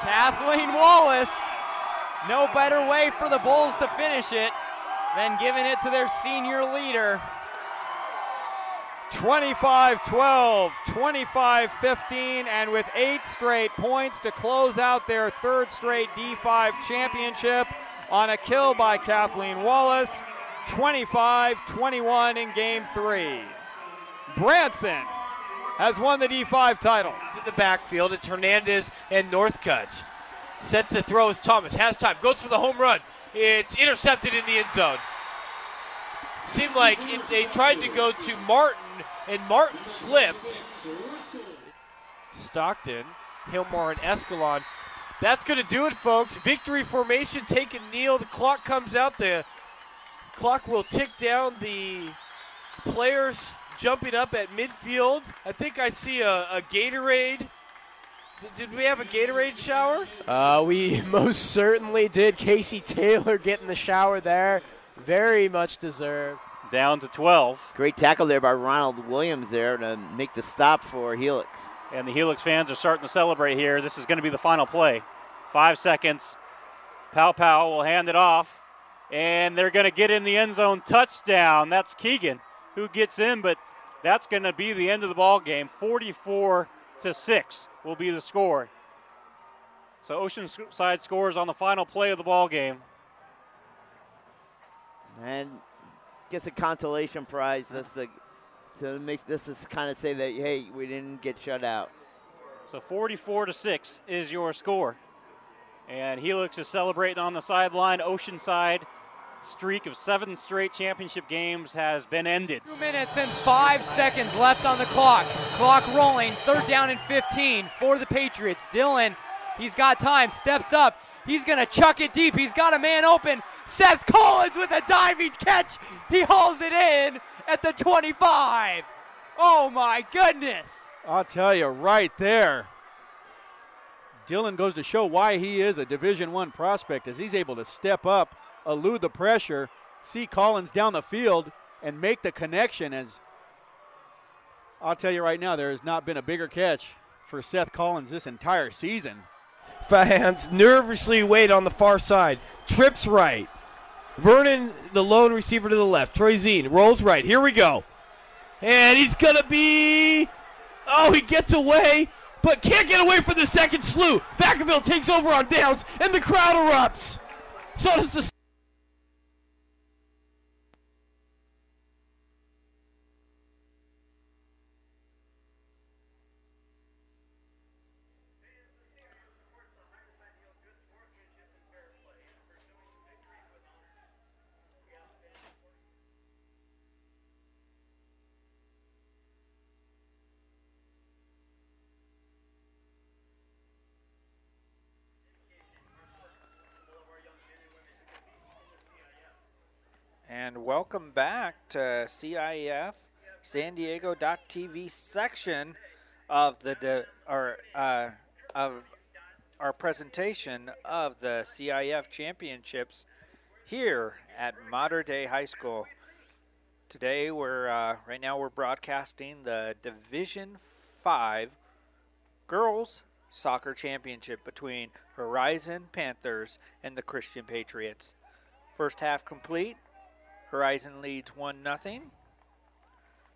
Kathleen Wallace, no better way for the Bulls to finish it than giving it to their senior leader. 25-12, 25-15, and with 8 straight points to close out their 3rd straight D5 championship on a kill by Kathleen Wallace, 25-21 in Game 3. Branson has won the D5 title. To the backfield, it's Hernandez and Northcutt. Set to throw is Thomas, has time, goes for the home run. It's intercepted in the end zone. seemed like they tried to go to Martin, and Martin slipped. Stockton, Hillmar, and Escalon. That's going to do it, folks. Victory formation, take a kneel. The clock comes out. The clock will tick down. The players jumping up at midfield. I think I see a Gatorade. Did we have a Gatorade shower? We most certainly did. Casey Taylor getting the shower there. Very much deserved. Down to 12. Great tackle there by Ronald Williams there to make the stop for Helix. And the Helix fans are starting to celebrate here. This is going to be the final play. 5 seconds. Pow Pow will hand it off. And they're going to get in the end zone. Touchdown. That's Keegan who gets in, but that's going to be the end of the ball game. 44-6 will be the score. So Oceanside scores on the final play of the ball game. And gets a consolation prize just to make this is kind of say that, hey, we didn't get shut out. So 44-6 is your score. And Helix is celebrating on the sideline. Oceanside streak of 7 straight championship games has been ended. 2 minutes and 5 seconds left on the clock. Clock rolling, 3rd down and 15 for the Patriots. Dillon, he's got time, steps up. He's going to chuck it deep. He's got a man open. Seth Collins with a diving catch. He hauls it in at the 25. Oh, my goodness. I'll tell you right there. Dillon goes to show why he is a Division I prospect, as he's able to step up, elude the pressure, see Collins down the field, and make the connection. As I'll tell you right now, there has not been a bigger catch for Seth Collins this entire season. Fans nervously wait on the far side. Trips right. Vernon, the lone receiver to the left. Troy Zine rolls right. Here we go. And he's going to be... Oh, he gets away, but can't get away from the second slew. Vacaville takes over on downs, and the crowd erupts. So does the... And welcome back to CIF-San Diego.TV section of our presentation of the CIF championships here at Mater Dei High School. Today we're broadcasting the Division V Girls Soccer Championship between Horizon Panthers and the Christian Patriots. First half complete. Horizon leads 1-0.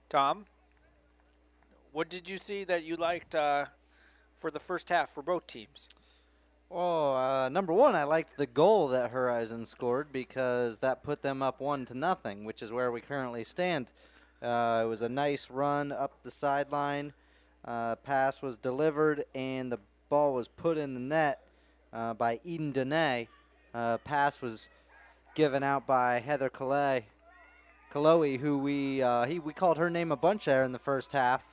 Tom, what did you see that you liked for the first half for both teams? Well, number one, I liked the goal that Horizon scored because that put them up 1-0, which is where we currently stand. It was a nice run up the sideline. Pass was delivered, and the ball was put in the net by Eden Danae. Pass was given out by Heather Kailoli, who we called her name a bunch there in the first half.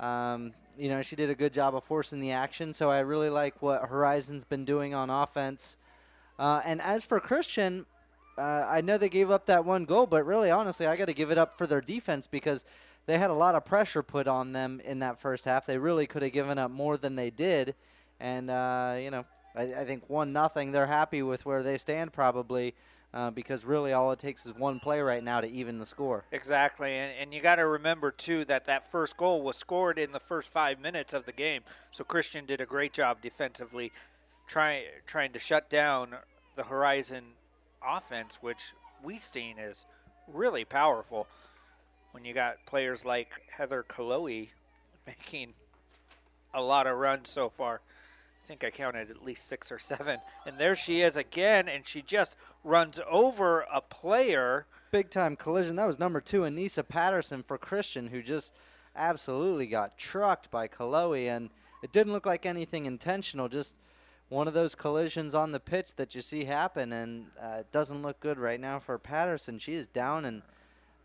You know, she did a good job of forcing the action, so I really like what Horizon's been doing on offense. And as for Christian, I know they gave up that one goal, but really, honestly, I got to give it up for their defense because they had a lot of pressure put on them in that first half. They really could have given up more than they did, and, you know, I think 1-0, they're happy with where they stand probably. Because really all it takes is one play right now to even the score. Exactly, and you got to remember, too, that first goal was scored in the first 5 minutes of the game. So Christian did a great job defensively trying to shut down the Horizon offense, which we've seen is really powerful when you got players like Heather Kailoli making a lot of runs so far. I think I counted at least 6 or 7. And there she is again, and she just runs over a player. Big-time collision. That was number 2, Anissa Patterson for Christian, who just absolutely got trucked by Kailoli. And it didn't look like anything intentional, just one of those collisions on the pitch that you see happen. And it doesn't look good right now for Patterson. She is down, and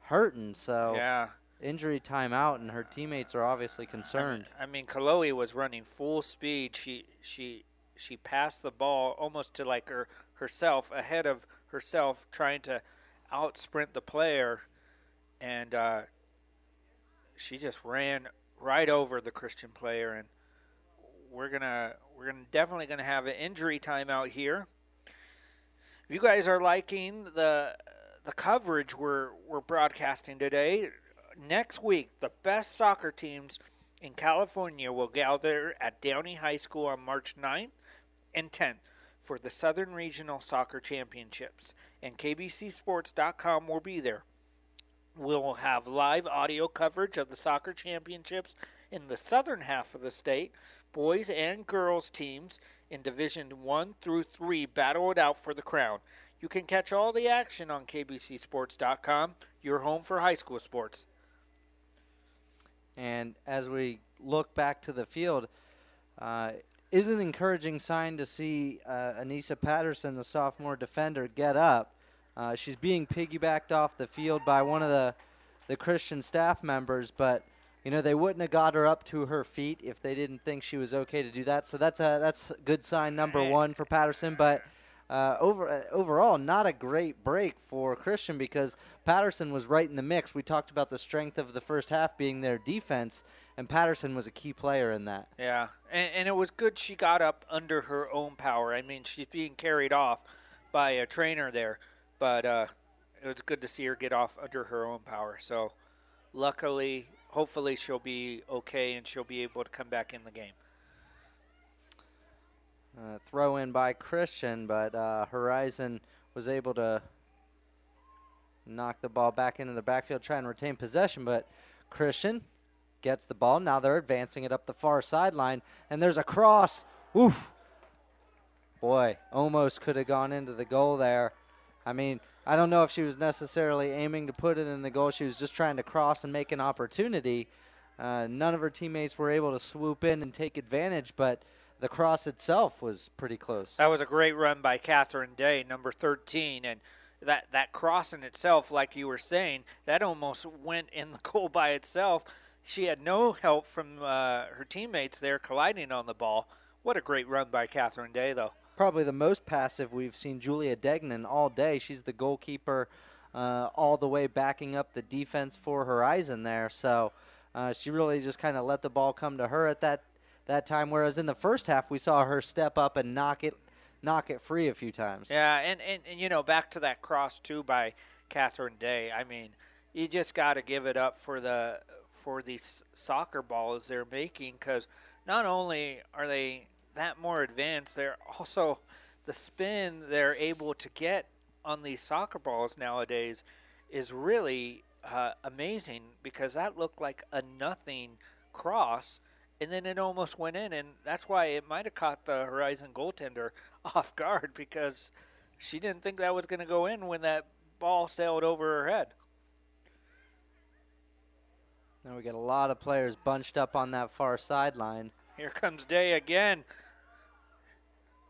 hurting, so injury timeout, and her teammates are obviously concerned. I mean, Kailoli was running full speed. She passed the ball almost to like herself, ahead of herself, trying to out-sprint the player, and she just ran right over the Christian player. And we're definitely gonna have an injury timeout here. If you guys are liking the coverage we're broadcasting today, next week the best soccer teams in California will gather at Downey High School on March 9th and 10th for the Southern Regional Soccer Championships, and kbcsports.com will be there. We'll have live audio coverage of the soccer championships in the southern half of the state. Boys and girls teams in Division 1 through 3 battle it out for the crown. You can catch all the action on kbcsports.com, your home for high school sports. And as we look back to the field, is an encouraging sign to see Anissa Patterson, the sophomore defender, get up. She's being piggybacked off the field by one of the Christian staff members, but you know, they wouldn't have got her up to her feet if they didn't think she was okay to do that. So that's good sign number one for Patterson. But overall, not a great break for Christian, because Patterson was right in the mix. We talked about the strength of the first half being their defense, and Patterson was a key player in that. Yeah, and it was good she got up under her own power. I mean, she's being carried off by a trainer there, but it was good to see her get off under her own power. So luckily, hopefully she'll be okay and she'll be able to come back in the game. Throw in by Christian, but Horizon was able to knock the ball back into the backfield, try and retain possession, but Christian gets the ball. Now they're advancing it up the far sideline, and there's a cross. Oof. Boy, almost could have gone into the goal there. I mean, I don't know if she was necessarily aiming to put it in the goal. She was just trying to cross and make an opportunity. None of her teammates were able to swoop in and take advantage, but the cross itself was pretty close. That was a great run by Catherine Day, number 13, and that cross in itself, like you were saying, that almost went in the goal by itself. She had no help from her teammates there colliding on the ball. What a great run by Catherine Day, though. Probably the most passive we've seen Julia Degnan all day. She's the goalkeeper all the way backing up the defense for Horizon there. So she really just kind of let the ball come to her at that time, whereas in the first half we saw her step up and knock it free a few times. Yeah, and you know, back to that cross too by Catherine Day. I mean, you just got to give it up for these soccer balls they're making, because not only are they that more advanced, they're also the spin they're able to get on these soccer balls nowadays is really amazing, because that looked like a nothing cross and then it almost went in, and that's why it might have caught the Horizon goaltender off guard, because she didn't think that was going to go in when that ball sailed over her head. Now we got a lot of players bunched up on that far sideline. Here comes Day again.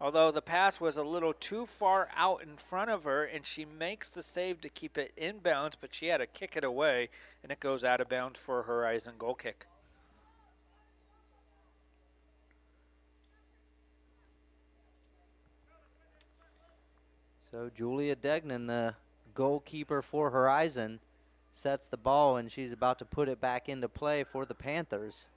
Although the pass was a little too far out in front of her, and she makes the save to keep it inbounds, but she had to kick it away, and it goes out of bounds for a Horizon goal kick. So Julia Degnan, the goalkeeper for Horizon, sets the ball, and she's about to put it back into play for the Panthers.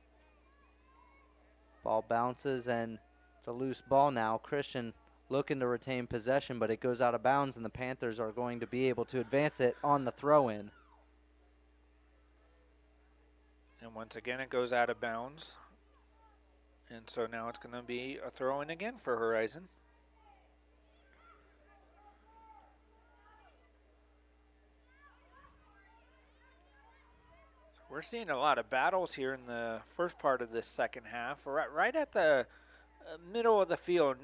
Ball bounces, and it's a loose ball now. Christian looking to retain possession, but it goes out of bounds, and the Panthers are going to be able to advance it on the throw-in. And once again, it goes out of bounds. And so now it's going to be a throw-in again for Horizon. We're seeing a lot of battles here in the first part of this second half. Right at the middle of the field,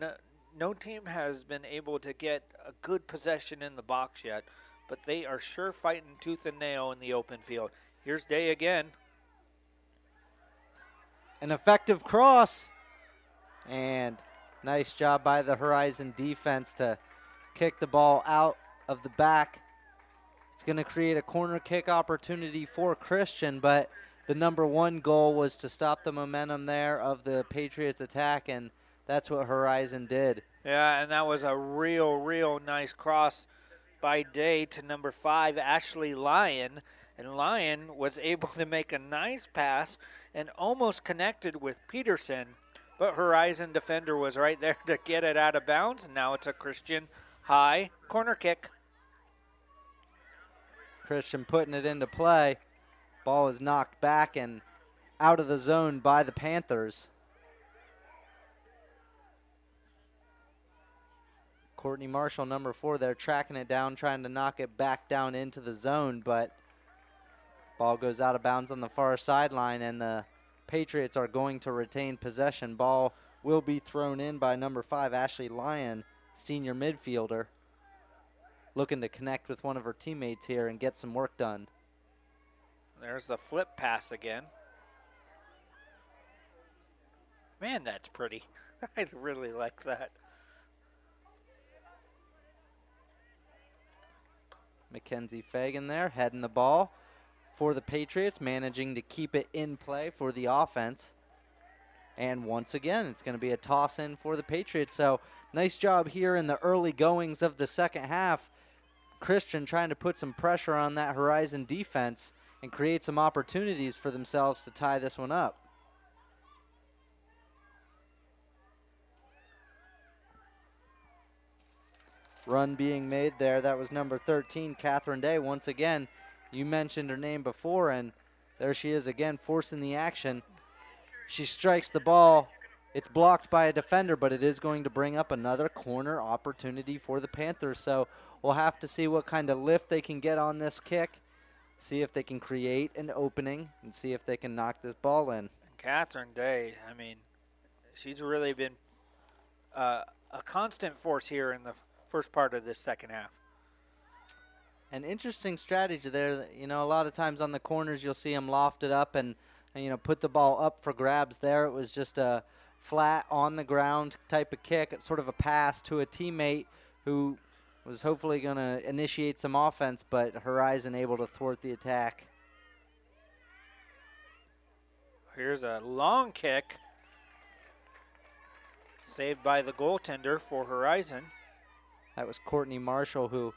no team has been able to get a good possession in the box yet, but they are sure fighting tooth and nail in the open field. Here's Day again. An effective cross, and nice job by the Horizon defense to kick the ball out of the back It's going to create a corner kick opportunity for Christian, but the number one goal was to stop the momentum there of the Patriots attack, and that's what Horizon did. Yeah, and that was a real nice cross by Day to number 5, Ashley Lyon. And Lyon was able to make a nice pass and almost connected with Peterson, but Horizon defender was right there to get it out of bounds, and now it's a Christian high corner kick. Christian putting it into play. Ball is knocked back and out of the zone by the Panthers. Courtney Marshall, number 4, there, tracking it down, trying to knock it back down into the zone, but ball goes out of bounds on the far sideline, and the Patriots are going to retain possession. Ball will be thrown in by number 5, Ashley Lyon, senior midfielder, looking to connect with one of her teammates here and get some work done. There's the flip pass again. Man, that's pretty. I really like that. Mackenzie Fagan there, heading the ball for the Patriots, managing to keep it in play for the offense. And once again, it's going to be a toss-in for the Patriots. So nice job here in the early goings of the second half. Christian trying to put some pressure on that Horizon defense and create some opportunities for themselves to tie this one up. Run being made there. That was number 13, Catherine Day. Once again, you mentioned her name before, and there she is again, forcing the action. She strikes the ball. It's blocked by a defender, but it is going to bring up another corner opportunity for the Panthers. So we'll have to see what kind of lift they can get on this kick, see if they can create an opening, and see if they can knock this ball in. Catherine Day, I mean, she's really been a constant force here in the first part of this second half. An interesting strategy there. You know, a lot of times on the corners you'll see them loft it up and you know, put the ball up for grabs. There it was just a flat on the ground type of kick. It's sort of a pass to a teammate who was hopefully going to initiate some offense, but Horizon able to thwart the attack. Here's a long kick, saved by the goaltender for Horizon. That was Courtney Marshall who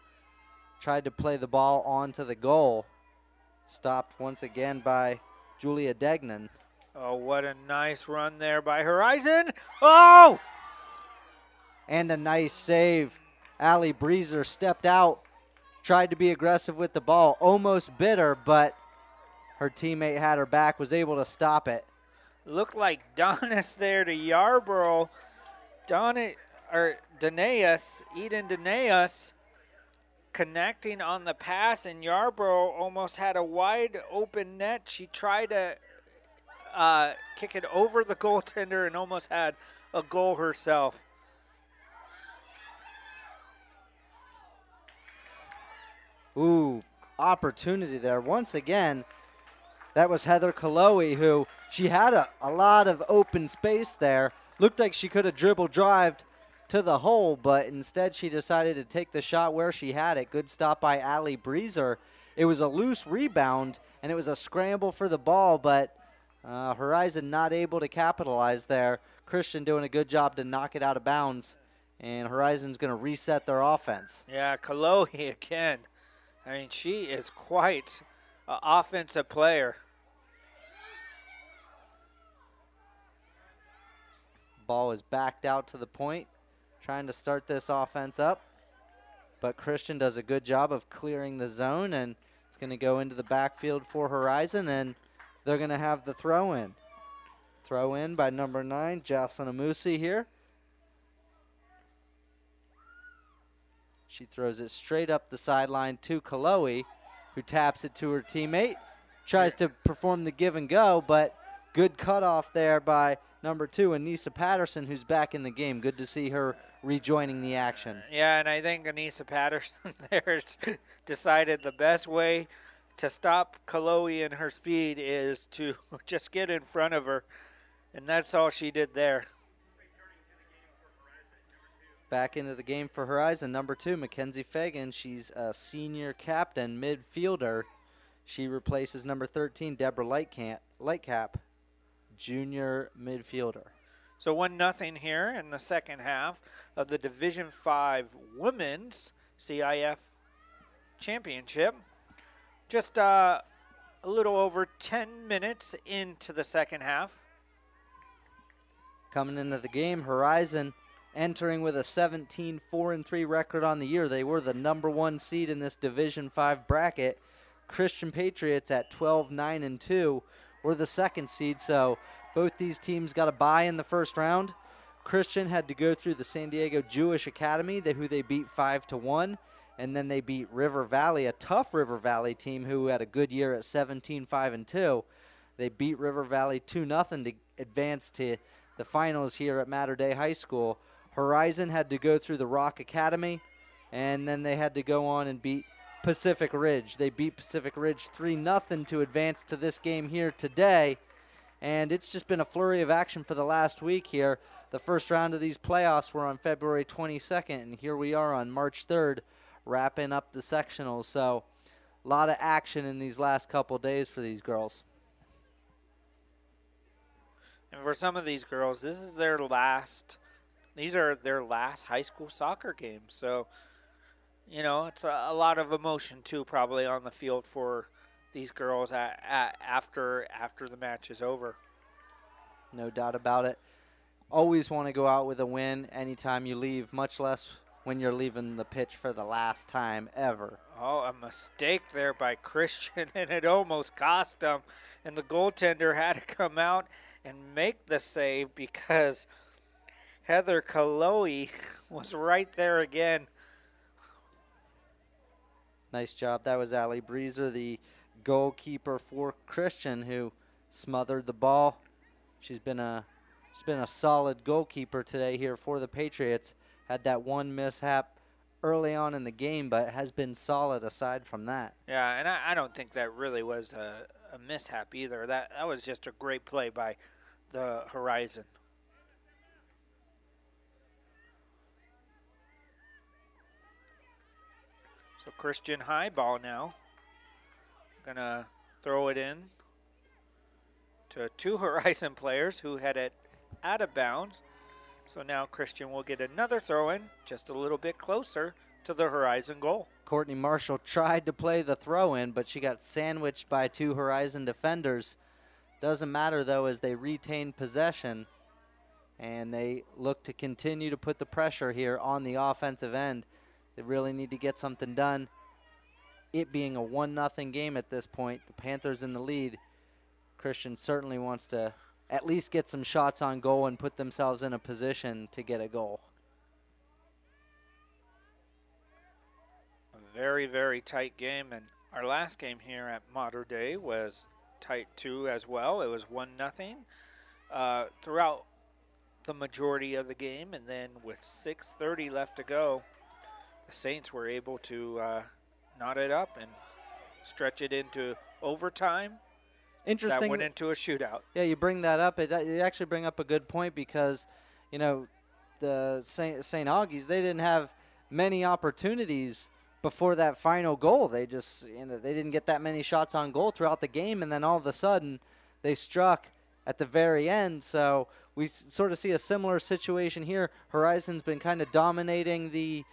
tried to play the ball onto the goal. Stopped once again by Julia Degnan. Oh, what a nice run there by Horizon. Oh! And a nice save. Allie Beezer stepped out, tried to be aggressive with the ball. Almost bit her, but her teammate had her back, was able to stop it. Looked like Donis there to Yarbrough. Donis, or Danaeus, Eden Danaeus, connecting on the pass, and Yarbrough almost had a wide open net. She tried to kick it over the goaltender and almost had a goal herself. Ooh, opportunity there. Once again, that was Heather Kailoli, who she had a lot of open space there. Looked like she could have dribbled-drived to the hole, but instead she decided to take the shot where she had it. Good stop by Allie Beezer. It was a loose rebound, and it was a scramble for the ball, but Horizon not able to capitalize there. Christian doing a good job to knock it out of bounds, and Horizon's going to reset their offense. Yeah, Kailoli again. I mean, she is quite an offensive player. Ball is backed out to the point, trying to start this offense up, but Christian does a good job of clearing the zone, and it's going to go into the backfield for Horizon, and they're going to have the throw-in. Throw-in by number 9, Jaslyn Amusi here. She throws it straight up the sideline to Kailoli, who taps it to her teammate, tries to perform the give and go, but good cutoff there by number 2, Anissa Patterson, who's back in the game. Good to see her rejoining the action. Yeah, and I think Anissa Patterson there decided the best way to stop Kailoli and her speed is to just get in front of her, and that's all she did there. Back into the game for Horizon, number 2, Mackenzie Fagan. She's a senior captain midfielder. She replaces number 13, Deborah Lightcap, junior midfielder. So 1-0 here in the second half of the Division V Women's CIF Championship. Just a little over 10 minutes into the second half. Coming into the game, Horizon entering with a 17-4-3 record on the year. They were the number one seed in this Division V bracket. Christian Patriots at 12-9-2 were the second seed, so both these teams got a bye in the first round. Christian had to go through the San Diego Jewish Academy, who they beat 5-1, and then they beat River Valley, a tough River Valley team who had a good year at 17-5-2. They beat River Valley 2-0 to advance to the finals here at Mater Dei High School. Horizon had to go through the Rock Academy, and then they had to go on and beat Pacific Ridge. They beat Pacific Ridge 3-0 to advance to this game here today. And it's just been a flurry of action for the last week here. The first round of these playoffs were on February 22nd, and here we are on March 3rd, wrapping up the sectionals. So a lot of action in these last couple days for these girls. And for some of these girls, this is their last, these are their last high school soccer games. So, you know, it's a lot of emotion, too, probably on the field for these girls after the match is over. No doubt about it. Always want to go out with a win anytime you leave, much less when you're leaving the pitch for the last time ever. Oh, a mistake there by Christian, and it almost cost him. And the goaltender had to come out and make the save because Heather Kailoli was right there again. Nice job. That was Allie Beezer, the goalkeeper for Christian, who smothered the ball. She's been a solid goalkeeper today here for the Patriots. Had that one mishap early on in the game, but has been solid aside from that. Yeah, and I don't think that really was a mishap either. That was just a great play by the Horizon. So Christian high ball now. Gonna throw it in to two Horizon players who had it out of bounds. So now Christian will get another throw in, just a little bit closer to the Horizon goal. Courtney Marshall tried to play the throw in, but she got sandwiched by two Horizon defenders. Doesn't matter though, as they retain possession and they look to continue to put the pressure here on the offensive end. They really need to get something done. It being a 1-0 game at this point, the Panthers in the lead. Christian certainly wants to at least get some shots on goal and put themselves in a position to get a goal. A very, very tight game, and our last game here at Mater Dei was tight too as well. It was 1-0 throughout the majority of the game, and then with 6:30 left to go, the Saints were able to knot it up and stretch it into overtime. Interesting. That went into a shootout. Yeah, you bring that up. You actually bring up a good point because, you know, the St. Augies, they didn't have many opportunities before that final goal. They just, you know, they didn't get that many shots on goal throughout the game, and then all of a sudden they struck at the very end. So we sort of see a similar situation here. Horizon's been kind of dominating the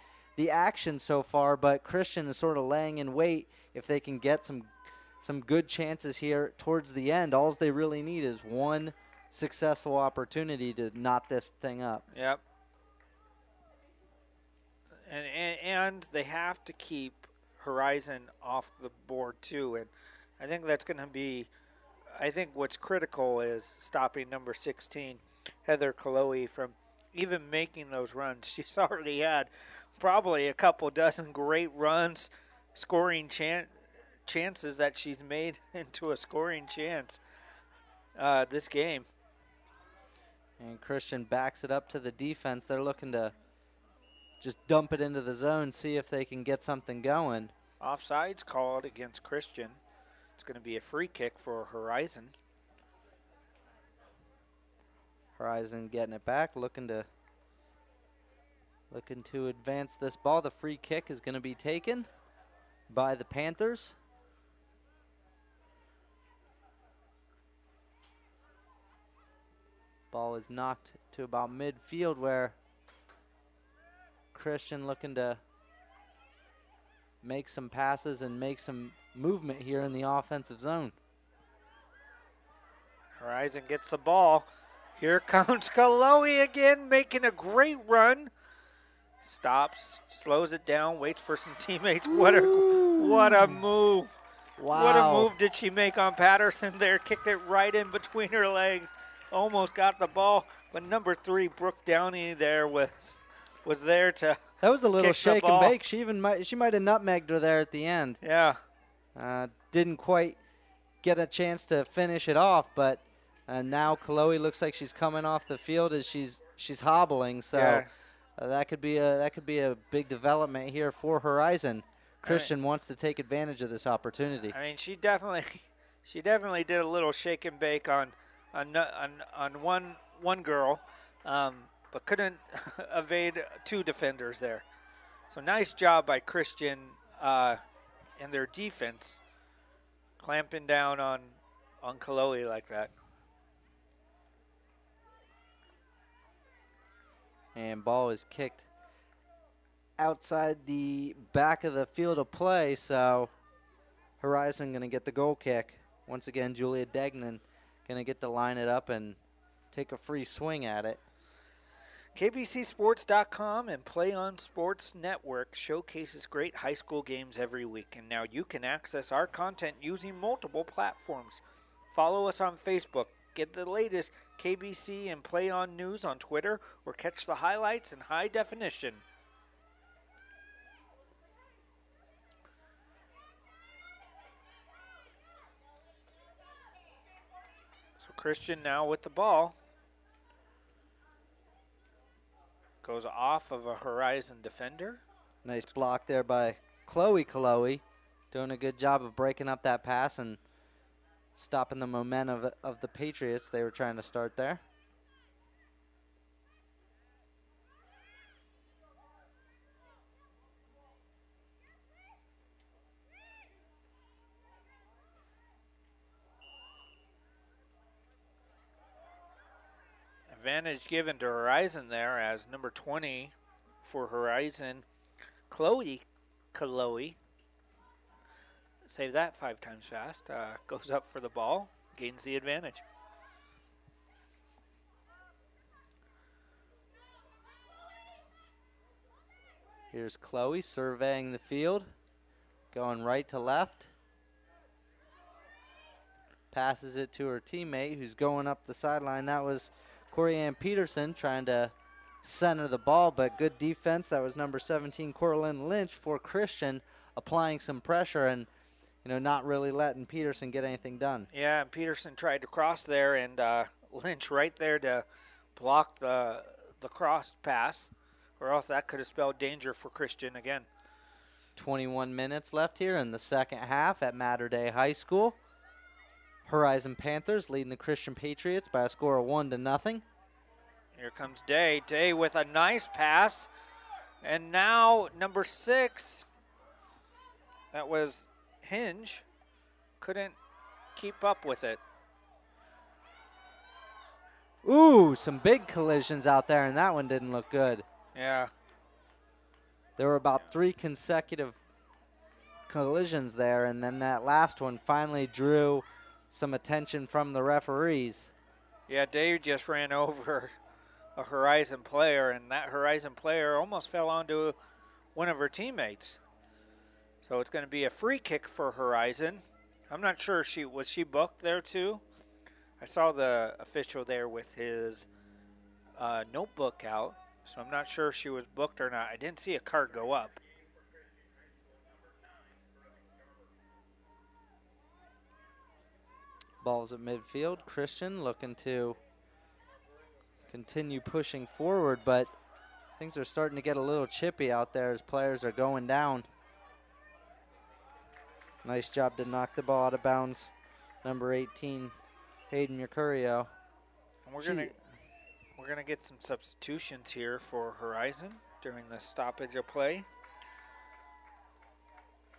action so far, but Christian is sort of laying in wait. If they can get some good chances here towards the end, all they really need is one successful opportunity to knot this thing up. Yep. And they have to keep Horizon off the board too, and I think that's going to be, I think what's critical is stopping number 16, Heather Kailoli, from even making those runs. She's already had probably a couple dozen great runs, scoring chances that she's made into a scoring chance this game. And Christian backs it up to the defense. They're looking to just dump it into the zone, see if they can get something going. Offsides called against Christian. It's going to be a free kick for Horizon. Horizon getting it back, looking to Looking to advance this ball. The free kick is going to be taken by the Panthers. Ball is knocked to about midfield where Christian looking to make some passes and make some movement here in the offensive zone. Horizon gets the ball. Here comes Kailoli again, making a great run. Stops, slows it down, waits for some teammates. What a move. Wow. What a move did she make on Patterson there. Kicked it right in between her legs. Almost got the ball, but number 3, Brooke Downey there was there to. That was a little shake and bake. She might have nutmegged her there at the end. Yeah. Didn't quite get a chance to finish it off, but now Kailoli looks like she's coming off the field as she's hobbling. So yeah. That could be a big development here for Horizon. Christian wants to take advantage of this opportunity. I mean, she definitely did a little shake and bake on one girl, but couldn't evade two defenders there. So nice job by Christian and their defense, clamping down on Kailoli like that. And ball is kicked outside the back of the field of play, so Horizon going to get the goal kick. Once again, Julia Degnan going to get to line it up and take a free swing at it. KBCSports.com and Play On Sports Network showcases great high school games every week, and now you can access our content using multiple platforms. Follow us on Facebook. Get the latest KBC and Play On news on Twitter, or catch the highlights in high definition. So Christian now with the ball. Goes off of a Horizon defender. Nice block there by Kailoli. Doing a good job of breaking up that pass and stopping the momentum of the Patriots. They were trying to start there. Advantage given to Horizon there as number 20 for Horizon, Kailoli. Save that 5 times fast. Goes up for the ball, gains the advantage. Here's Chloe surveying the field, going right to left. Passes it to her teammate who's going up the sideline. That was Corianne Peterson trying to center the ball, but good defense. That was number 17, Corlin Lynch for Christian, applying some pressure and not really letting Peterson get anything done. Yeah, and Peterson tried to cross there, and Lynch right there to block the cross pass, or else that could have spelled danger for Christian again. 21 minutes left here in the second half at Mater Dei High School. Horizon Panthers leading the Christian Patriots by a score of 1-0. Here comes Day. Day with a nice pass. And now number 6, that was Hinge, couldn't keep up with it. Ooh, some big collisions out there, and that one didn't look good. Yeah. There were about 3 consecutive collisions there, and then that last one finally drew some attention from the referees. Yeah, Dave just ran over a Horizon player, and that Horizon player almost fell onto one of her teammates. So it's going to be a free kick for Horizon. I'm not sure was she booked there too. I saw the official there with his notebook out, so I'm not sure if she was booked or not. I didn't see a card go up. Ball's at midfield. Christian looking to continue pushing forward, but things are starting to get a little chippy out there as players are going down. Nice job to knock the ball out of bounds. Number 18, Hayden Mercurio. And we're going to get some substitutions here for Horizon. during the stoppage of play.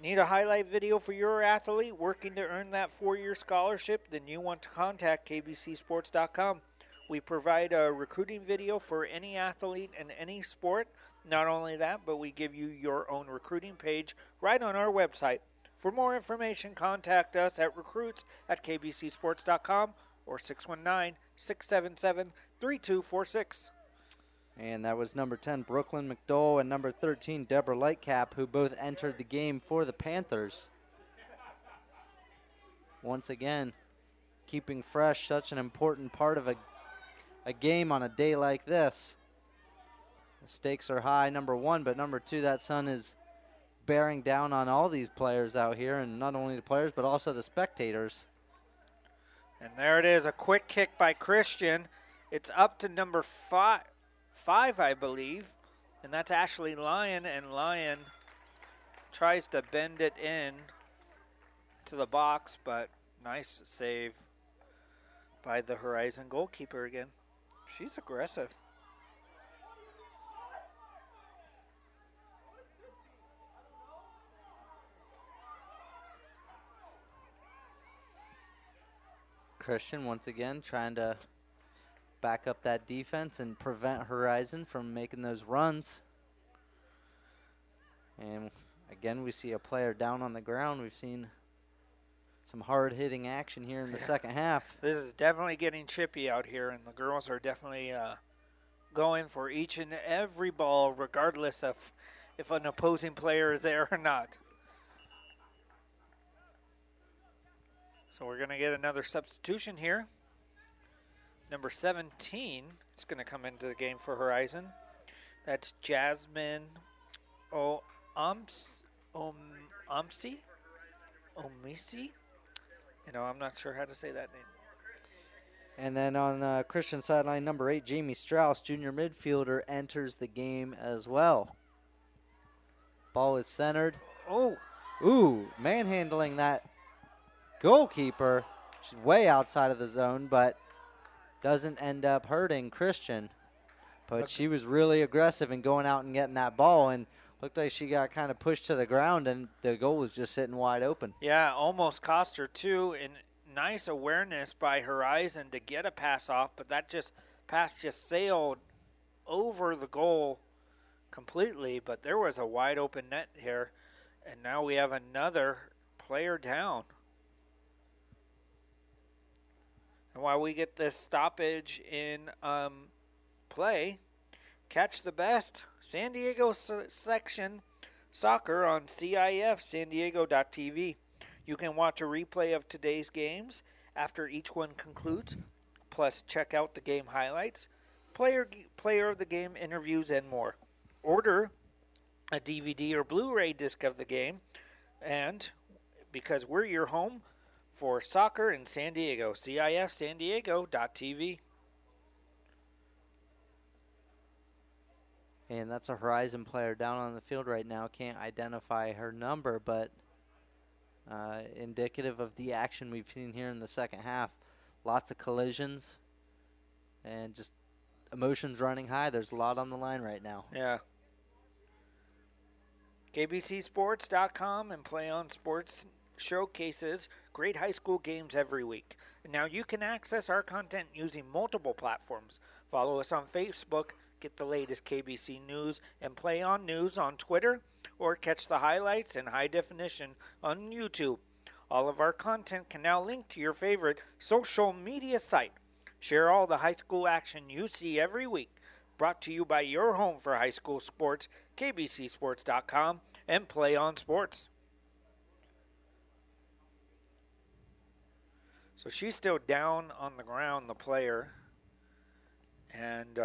Need a highlight video for your athlete working to earn that four-year scholarship? Then you want to contact kbcsports.com. We provide a recruiting video for any athlete in any sport. Not only that, but we give you your own recruiting page right on our website. For more information, contact us at recruits@kbcsports.com or 619-677-3246. And that was number 10, Brooklyn McDoyle, and number 13, Deborah Lightcap, who both entered the game for the Panthers. Once again, keeping fresh, such an important part of a game on a day like this. The stakes are high, number one, but number two, that sun is bearing down on all these players out here, and not only the players, but also the spectators. And there it is, a quick kick by Christian. It's up to number five, I believe, and that's Ashley Lyon, and Lyon tries to bend it in to the box, but nice save by the Horizon goalkeeper again. She's aggressive. Christian once again trying to back up that defense and prevent Horizon from making those runs. And again, we see a player down on the ground. We've seen some hard-hitting action here in the second half. This is definitely getting chippy out here, and the girls are definitely going for each and every ball, regardless of if an opposing player is there or not. So we're going to get another substitution here. Number 17 is going to come into the game for Horizon. That's Jasmine Omisi. You know, I'm not sure how to say that name. And then on the Christian sideline, number 8, Jamie Strauss, junior midfielder, enters the game as well. Ball is centered. Oh. Ooh, manhandling that goalkeeper. She's way outside of the zone, but doesn't end up hurting Christian. But she was really aggressive in going out and getting that ball, and looked like she got kind of pushed to the ground, and the goal was just sitting wide open. Yeah, almost cost her too, and nice awareness by Horizon to get a pass off, but that pass just sailed over the goal completely, but there was a wide open net here, and now we have another player down. And while we get this stoppage in play, catch the best San Diego section soccer on CIF-SanDiego.tv. You can watch a replay of today's games after each one concludes, plus check out the game highlights, player of the game interviews, and more. Order a DVD or Blu-ray disc of the game, and because we're your home for soccer in San Diego, CIF-SanDiego.tv. And that's a Horizon player down on the field right now. Can't identify her number, but indicative of the action we've seen here in the second half. Lots of collisions and just emotions running high. There's a lot on the line right now. Yeah. KBCSports.com and Play On Sports showcases great high school games every week. And now you can access our content using multiple platforms. Follow us on Facebook, get the latest KBC news and Play On news on Twitter, or catch the highlights in high definition on YouTube. All of our content can now link to your favorite social media site. Share all the high school action you see every week. Brought to you by your home for high school sports, KBCSports.com and Play On Sports. So she's still down on the ground, the player. And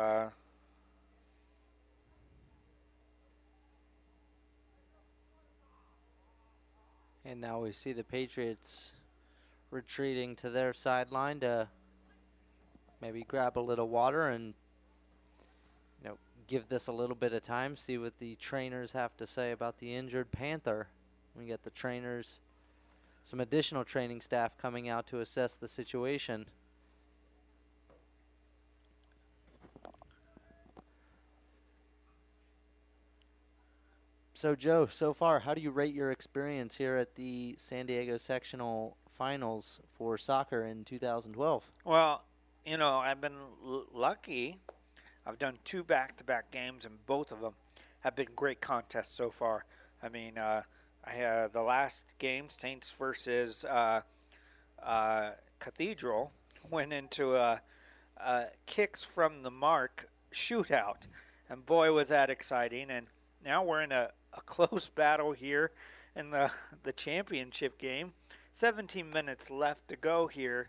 and now we see the Patriots retreating to their sideline to maybe grab a little water and, you know, give this a little bit of time, see what the trainers have to say about the injured Panther. We get the trainers, some additional training staff coming out to assess the situation. So, Joe, so far, how do you rate your experience here at the San Diego Sectional Finals for soccer in 2012? Well, you know, I've been lucky. I've done two back-to-back games, and both of them have been great contests so far. I mean, the last game, Saints versus Cathedral, went into a kicks from the mark shootout, and boy, was that exciting. And now we're in a close battle here in the championship game. 17 minutes left to go here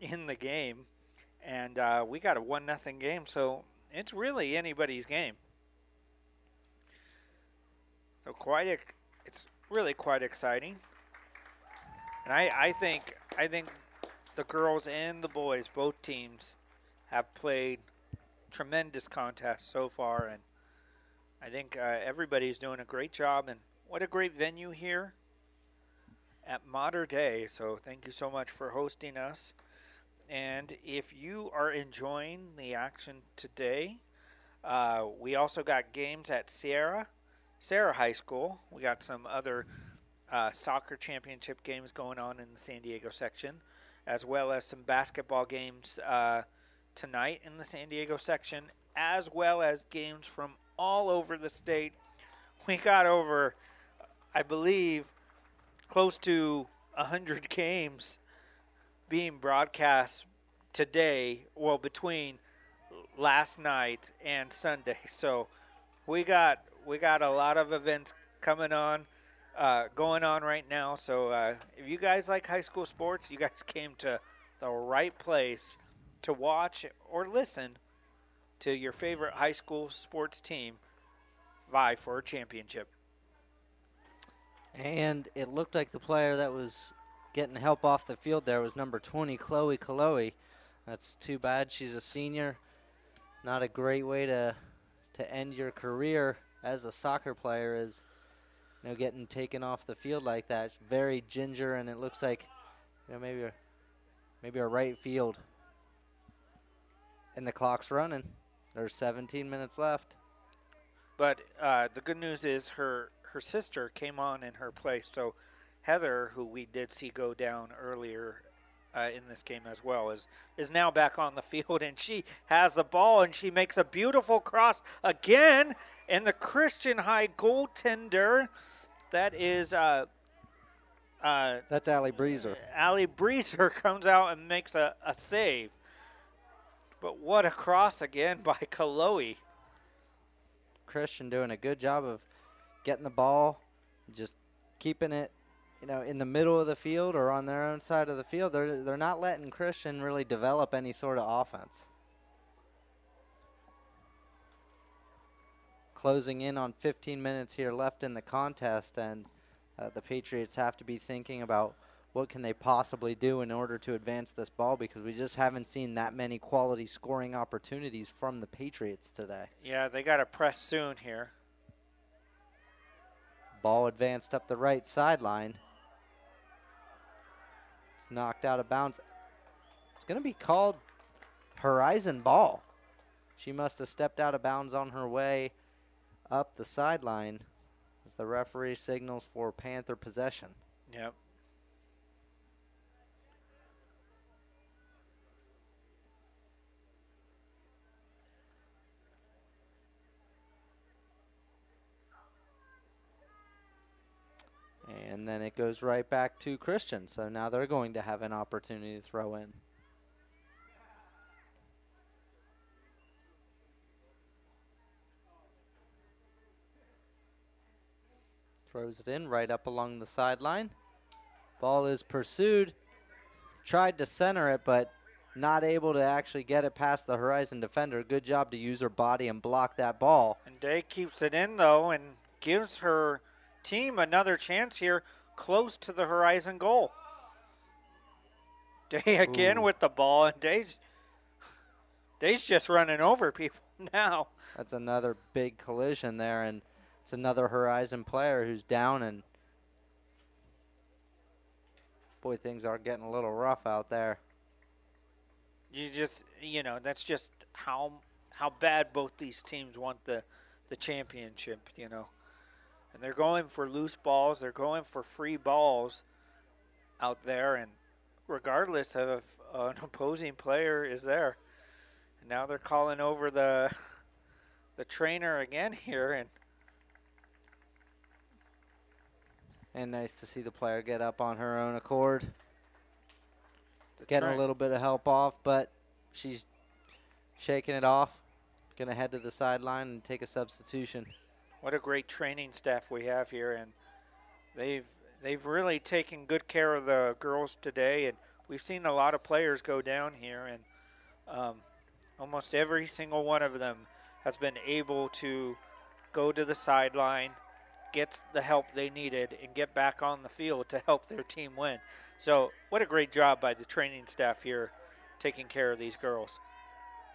in the game, and we got a 1-0 game, so it's really anybody's game. So it's really quite exciting, and I think the girls and the boys, both teams, have played tremendous contests so far, and I think everybody's doing a great job. And what a great venue here at Mater Dei. So thank you so much for hosting us. And if you are enjoying the action today, we also got games at Sierra High School. We got some other soccer championship games going on in the San Diego section, as well as some basketball games tonight in the San Diego section, as well as games from all over the state. We got over, I believe, close to 100 games being broadcast today, well, between last night and Sunday. So we got a lot of events coming on, going on right now. So if you guys like high school sports, you guys came to the right place to watch or listen to your favorite high school sports team vie for a championship. And it looked like the player that was getting help off the field there was number 20, Chloe Kailoli. That's too bad. She's a senior. Not a great way to end your career as a soccer player, is, you know, getting taken off the field like that. It's very ginger, and it looks like, you know, maybe a right field. And the clock's running. There's 17 minutes left. But the good news is her sister came on in her place. So Heather, who we did see go down earlier in this game as well, is now back on the field. And she has the ball, and she makes a beautiful cross again. And the Christian High goaltender, that is that's Allie Beezer. Allie Beezer comes out and makes a save. But what a cross again by Kailoli. Christian doing a good job of getting the ball, just keeping it, you know, in the middle of the field or on their own side of the field. They're not letting Christian really develop any sort of offense. Closing in on 15 minutes here left in the contest, and the Patriots have to be thinking about what can they possibly do in order to advance this ball, because we just haven't seen that many quality scoring opportunities from the Patriots today. Yeah, they got to press soon here. Ball advanced up the right sideline. It's knocked out of bounds. It's going to be called Horizon ball. She must have stepped out of bounds on her way up the sideline as the referee signals for Panther possession. Yep. And then it goes right back to Christian. So now they're going to have an opportunity to throw in. Throws it in right up along the sideline. Ball is pursued. Tried to center it, but not able to actually get it past the Horizon defender. Good job to use her body and block that ball. And Day keeps it in, though, and gives her team another chance here close to the Horizon goal. Day again. Ooh, with the ball, and Day's just running over people now. That's another big collision there, and it's another Horizon player who's down, and boy, things are getting a little rough out there. You just, you know, that's just how bad both these teams want the championship, you know. and they're going for loose balls, they're going for free balls out there, and regardless of if an opposing player is there. And now they're calling over the trainer again here, and nice to see the player get up on her own accord. Getting a little bit of help off, but she's shaking it off. Going to head to the sideline and take a substitution. What a great training staff we have here, and they've really taken good care of the girls today, and we've seen a lot of players go down here, and almost every single one of them has been able to go to the sideline, gets the help they needed, and get back on the field to help their team win. So what a great job by the training staff here taking care of these girls.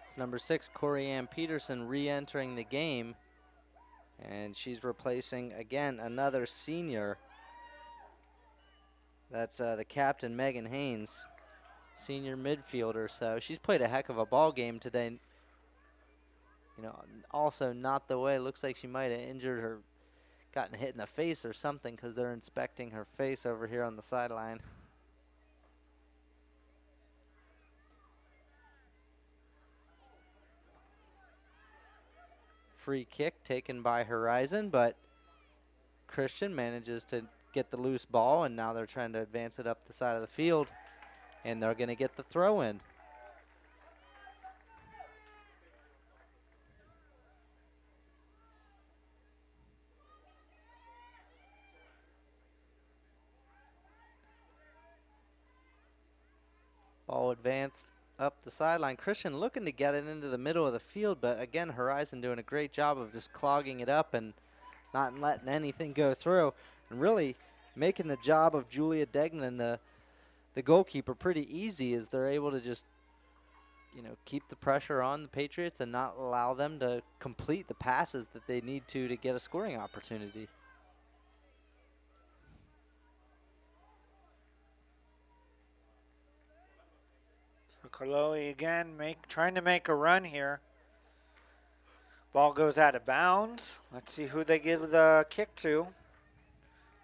It's number 6, Corianne Peterson, re-entering the game, and she's replacing, again, another senior. That's the captain, Megan Haynes, senior midfielder. So she's played a heck of a ball game today. You know, also not the way. Looks like she might have injured her, gotten hit in the face or something, because they're inspecting her face over here on the sideline. Free kick taken by Horizon, but Christian manages to get the loose ball, and now they're trying to advance it up the side of the field, and they're going to get the throw in. Ball advanced up the sideline. Christian looking to get it into the middle of the field, but again, Horizon doing a great job of just clogging it up and not letting anything go through, and really making the job of Julia Degnan, the goalkeeper, pretty easy, as they're able to just, you know, keep the pressure on the Patriots and not allow them to complete the passes that they need to get a scoring opportunity. Kailoli again trying to make a run here. Ball goes out of bounds. Let's see who they give the kick to.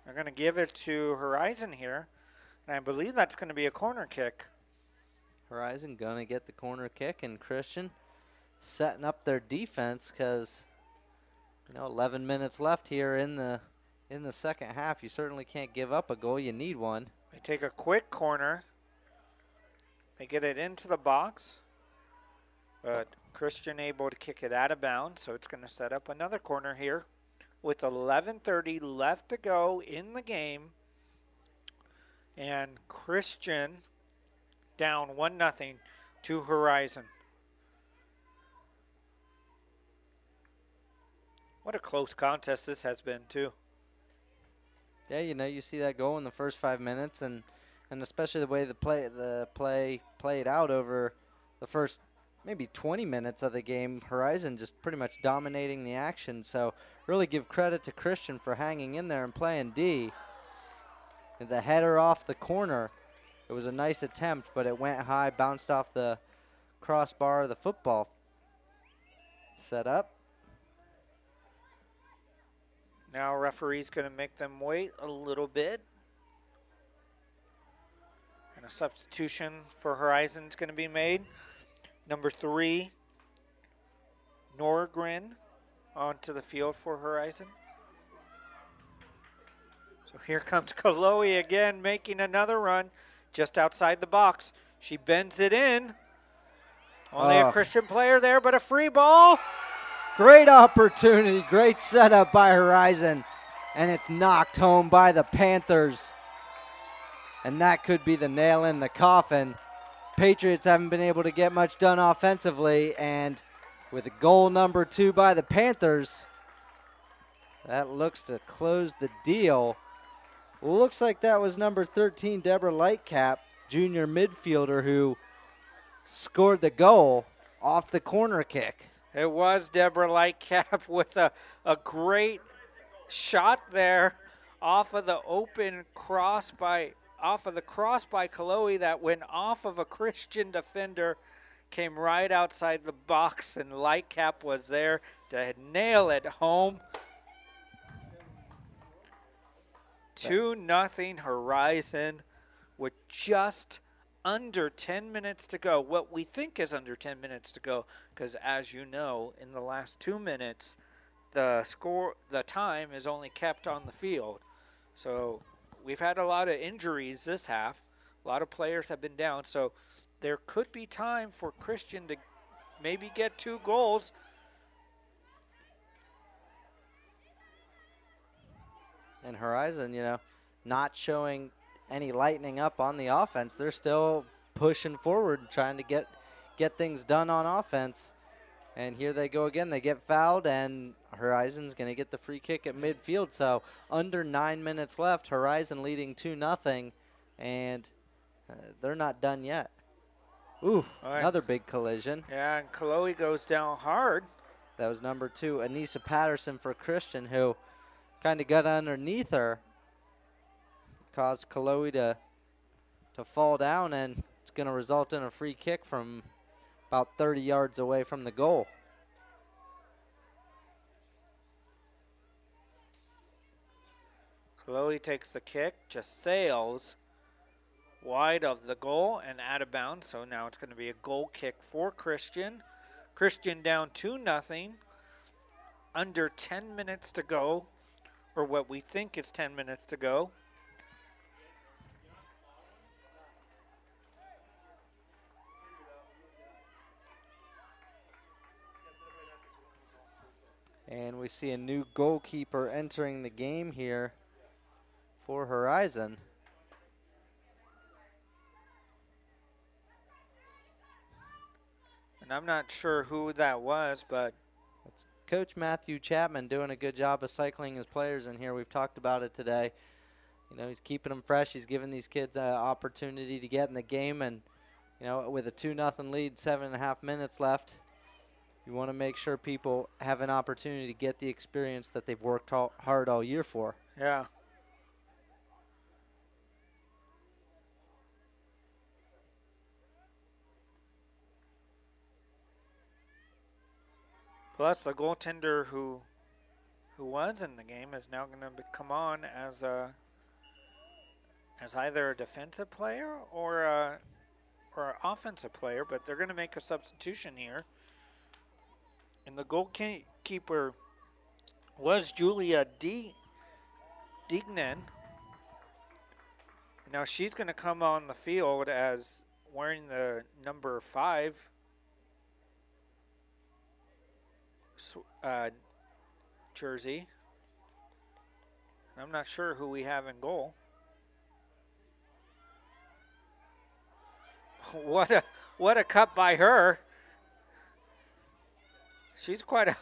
They're going to give it to Horizon here, and I believe that's going to be a corner kick. Horizon going to get the corner kick, and Christian setting up their defense, because, you know, 11 minutes left here in the second half. You certainly can't give up a goal. You need one. They take a quick corner. They get it into the box, but Christian able to kick it out of bounds, so it's going to set up another corner here with 11:30 left to go in the game. And Christian down 1-0 to Horizon. What a close contest this has been, too. Yeah, you know, you see that goal in the first 5 minutes, and especially the way the play played out over the first maybe 20 minutes of the game, Horizon just pretty much dominating the action. So really give credit to Christian for hanging in there and playing D. And the header off the corner, it was a nice attempt, but it went high, bounced off the crossbar of the football. Set up. Now referee's going to make them wait a little bit. A substitution for Horizon is going to be made. Number 3, Nordgren, onto the field for Horizon. So here comes Kailoli again, making another run just outside the box. She bends it in. Only a Christian player there, but a free ball. Great opportunity, great setup by Horizon, and it's knocked home by the Panthers. And that could be the nail in the coffin. Patriots haven't been able to get much done offensively, and with a goal number 2 by the Panthers, that looks to close the deal. Looks like that was number 13, Deborah Lightcap, junior midfielder, who scored the goal off the corner kick. It was Deborah Lightcap with a great shot there off of the open cross by... off of the cross by Kailoli that went off of a Christian defender, came right outside the box, and Lightcap was there to nail it home. 2-0 Horizon with just under 10 minutes to go. What we think is under 10 minutes to go, because as you know, in the last 2 minutes, the time is only kept on the field. So we've had a lot of injuries this half. A lot of players have been down. So there could be time for Christian to maybe get 2 goals. And Horizon, you know, not showing any lightening up on the offense. They're still pushing forward, trying to get things done on offense. And here they go again. They get fouled, and Horizon's going to get the free kick at midfield. So under 9 minutes left, Horizon leading 2-0, and they're not done yet. Ooh, right. Another big collision. Yeah, and Chloe goes down hard. That was number 2, Anissa Patterson for Christian, who kind of got underneath her. Caused Chloe to fall down, and it's going to result in a free kick from about 30 yards away from the goal. Chloe takes the kick, just sails wide of the goal and out of bounds, so now it's going to be a goal kick for Christian. Christian down 2-0, under 10 minutes to go, or what we think is 10 minutes to go. And we see a new goalkeeper entering the game here for Horizon. And I'm not sure who that was, but it's Coach Matthew Chapman doing a good job of cycling his players in here. We've talked about it today. You know, he's keeping them fresh. He's giving these kids an opportunity to get in the game. And, you know, with a 2-0 lead, 7.5 minutes left, you want to make sure people have an opportunity to get the experience that they've worked hard all year for. Yeah. Plus, the goaltender who was in the game is now going to come on as either a defensive player or an offensive player, but they're going to make a substitution here. And the goalkeeper was Julia Degnan. Now she's going to come on the field as wearing the number 5 jersey. I'm not sure who we have in goal. What a cut by her. She's quite an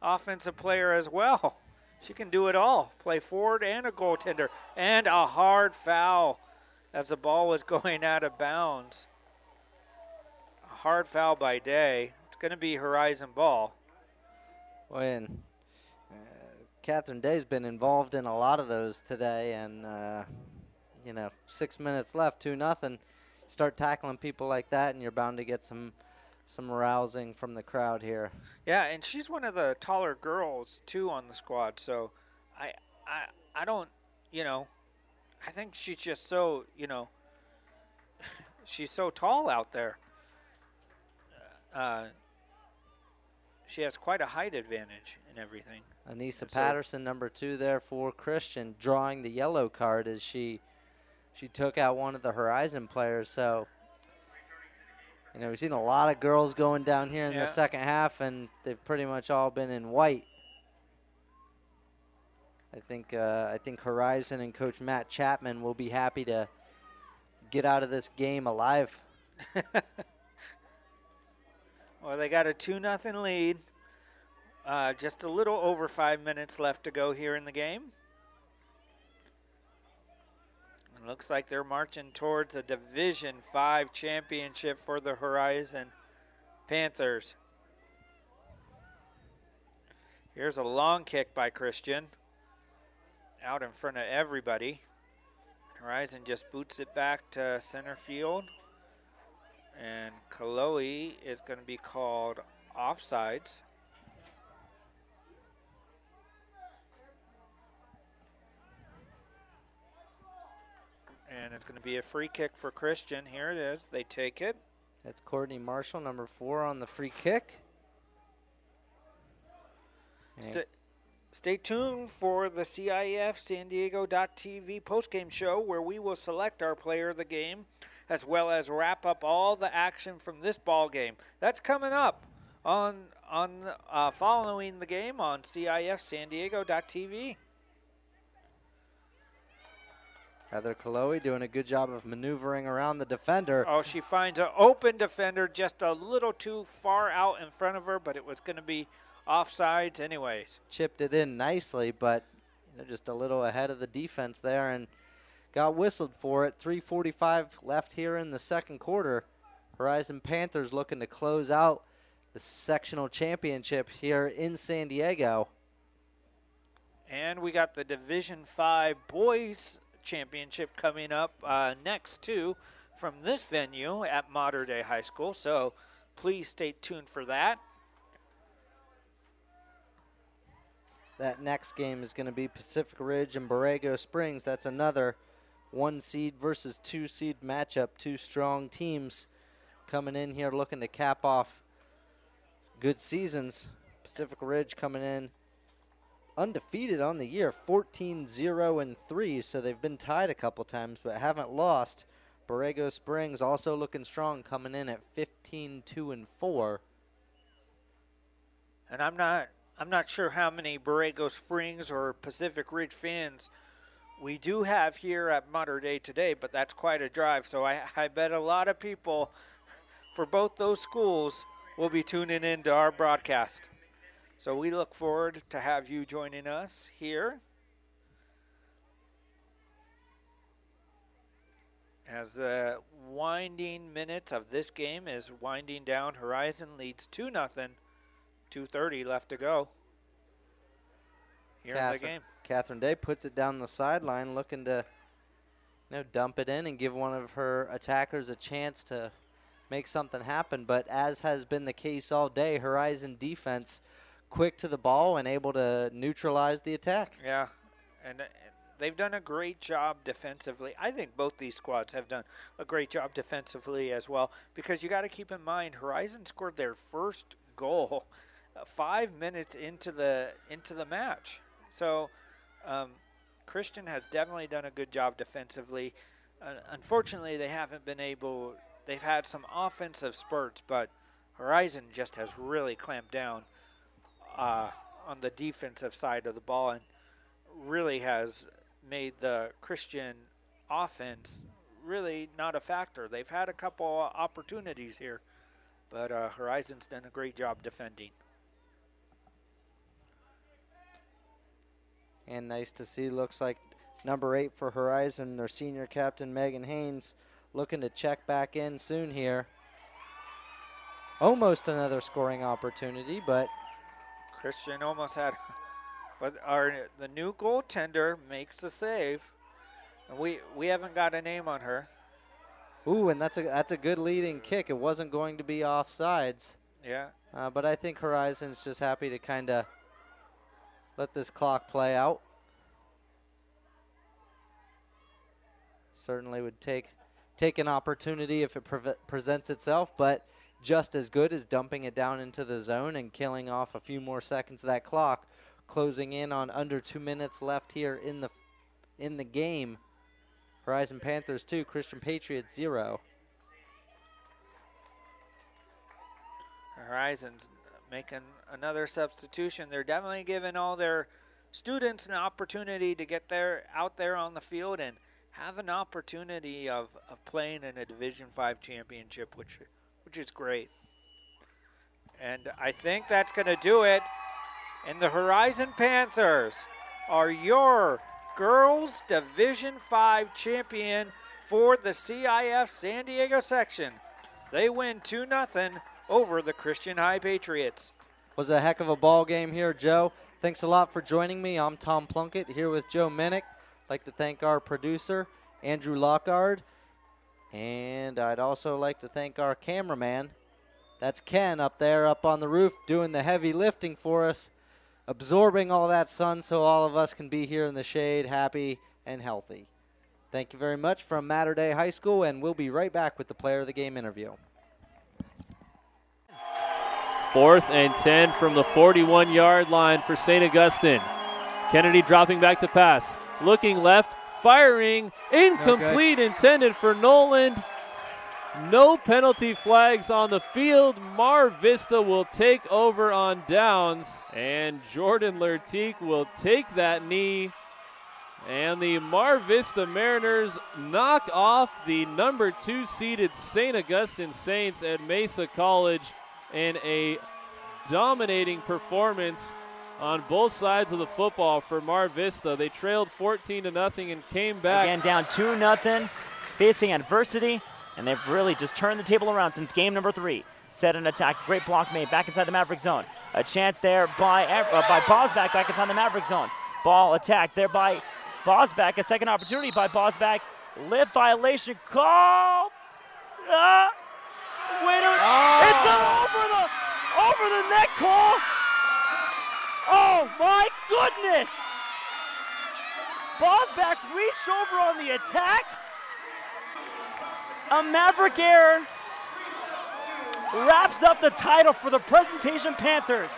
offensive player as well. She can do it all, play forward and a goaltender, and a hard foul as the ball was going out of bounds. A hard foul by Day. It's going to be Horizon ball. When Catherine Day's been involved in a lot of those today, and, you know, 6 minutes left, 2-0. Start tackling people like that, and you're bound to get some rousing from the crowd here. Yeah, and she's one of the taller girls too on the squad. So I don't, you know, I think she's just so, you know, she's so tall out there. She has quite a height advantage in everything. Anissa Patterson, number 2 there for Christian, drawing the yellow card as she took out one of the Horizon players. So, you know, we've seen a lot of girls going down here in the second half, and they've pretty much all been in white. I think Horizon and Coach Matt Chapman will be happy to get out of this game alive. Well, they got a 2-0 lead. Just a little over 5 minutes left to go here in the game. It looks like they're marching towards a Division 5 championship for the Horizon Panthers. Here's a long kick by Christian, out in front of everybody. Horizon just boots it back to center field. And Chloe is going to be called offsides. it's going to be a free kick for Christian. Here it is. They take it. That's Courtney Marshall, number 4, on the free kick. Stay tuned for the CIF-San Diego.TV postgame show, where we will select our player of the game, as well as wrap up all the action from this ball game. That's coming up on following the game on CIF-San Diego.TV. Heather Kailoli doing a good job of maneuvering around the defender. Oh, she finds an open defender just a little too far out in front of her, but it was going to be offsides anyways. Chipped it in nicely, but just a little ahead of the defense there and got whistled for it. 3:45 left here in the second quarter. Horizon Panthers looking to close out the sectional championship here in San Diego. And we got the Division 5 boys championship coming up next, too, from this venue at Mater Dei High School. So please stay tuned for that. That next game is going to be Pacific Ridge and Borrego Springs. That's another 1 seed versus 2 seed matchup. Two strong teams coming in here looking to cap off good seasons. Pacific Ridge coming in undefeated on the year, 14-0-3, so they've been tied a couple times but haven't lost. Borrego Springs also looking strong, coming in at 15-2-4. And I'm not sure how many Borrego Springs or Pacific Ridge fans we do have here at Mater Dei today, but that's quite a drive, so I bet a lot of people for both those schools will be tuning in to our broadcast. So we look forward to have you joining us here as the winding minutes of this game is winding down. Horizon leads 2-0, 2:30 left to go here in the game. Catherine Day puts it down the sideline, looking to dump it in and give one of her attackers a chance to make something happen. But as has been the case all day, Horizon defense quick to the ball and able to neutralize the attack. Yeah, and they've done a great job defensively. I think both these squads have done a great job defensively as well, because you got to keep in mind Horizon scored their first goal 5 minutes into the match. So Christian has definitely done a good job defensively. Unfortunately, they haven't been able. They've had some offensive spurts, but Horizon just has really clamped down on the defensive side of the ball and really has made the Christian offense really not a factor. They've had a couple opportunities here, but Horizon's done a great job defending. And nice to see, looks like number 8 for Horizon, their senior captain Megan Haynes, looking to check back in soon here. Almost another scoring opportunity, but Christian almost had, but the new goaltender makes the save. And we haven't got a name on her. Ooh, and that's a good leading kick. It wasn't going to be offsides. Yeah. But I think Horizon's just happy to kind of let this clock play out. Certainly would take an opportunity if it presents itself, but just as good as dumping it down into the zone and killing off a few more seconds of that clock, closing in on under 2 minutes left here in the game. Horizon Panthers 2, Christian Patriots 0. Horizon's making another substitution. They're definitely giving all their students an opportunity to get out there on the field and have an opportunity of playing in a Division 5 championship, which is great. And I think that's going to do it. And the Horizon Panthers are your girls Division 5 champion for the CIF San Diego section. They win 2-0 over the Christian High Patriots. Was a heck of a ball game here, Joe. Thanks a lot for joining me. I'm Tom Plunkett here with Joe Minnick. I'd like to thank our producer, Andrew Lockard. And I'd also like to thank our cameraman. That's Ken up there up on the roof doing the heavy lifting for us, absorbing all that sun so all of us can be here in the shade happy and healthy. Thank you very much from Mater Dei High School, and we'll be right back with the Player of the Game interview. 4th and 10 from the 41-yard line for St. Augustine. Kennedy dropping back to pass, looking left, firing, incomplete, intended for Noland. No penalty flags on the field. Mar Vista will take over on downs, and Jordan Lertique will take that knee. And the Mar Vista Mariners knock off the number 2 seeded St. Augustine Saints at Mesa College in a dominating performance on both sides of the football for Mar Vista. They trailed 14-0 and came back. Again, down 2-0, facing adversity, and they've really just turned the table around since game number 3. Set an attack, great block made back inside the Maverick zone. A chance there by Bosback back inside the Maverick zone. Ball attacked there by Bosback, a second opportunity by Bosback. Lift violation call. Winner, it's an over the neck call. Oh my goodness! Bosback reached over on the attack. A Maverick error wraps up the title for the Presentation Panthers.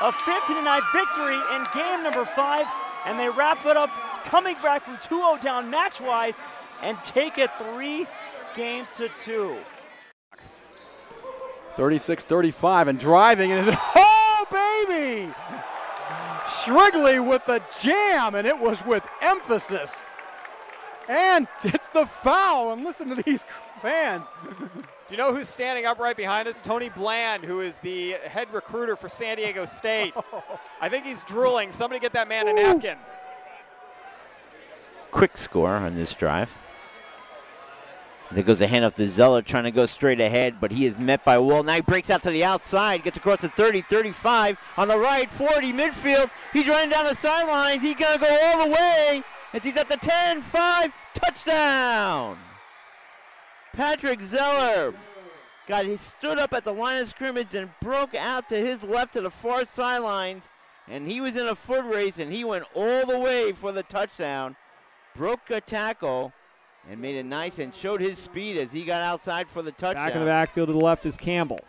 A 15-9 victory in game number 5, and they wrap it up coming back from 2-0 down match-wise and take it 3 games to 2. 36-35 and driving, and oh baby! Shrigley with the jam, and it was with emphasis. And it's the foul, and listen to these fans. Do you know who's standing up right behind us? Tony Bland, who is the head recruiter for San Diego State. I think he's drooling. Somebody get that man a napkin. Quick score on this drive. There goes the handoff to Zeller, trying to go straight ahead, but he is met by Wool. Now he breaks out to the outside, gets across to 30, 35, on the right, 40, midfield. He's running down the sidelines. He's going to go all the way as he's at the 10, 5, touchdown. Patrick Zeller stood up at the line of scrimmage and broke out to his left to the far sidelines, and he was in a foot race, and he went all the way for the touchdown. Broke a tackle and made it nice and showed his speed as he got outside for the touchdown. Back in the backfield to the left is Campbell.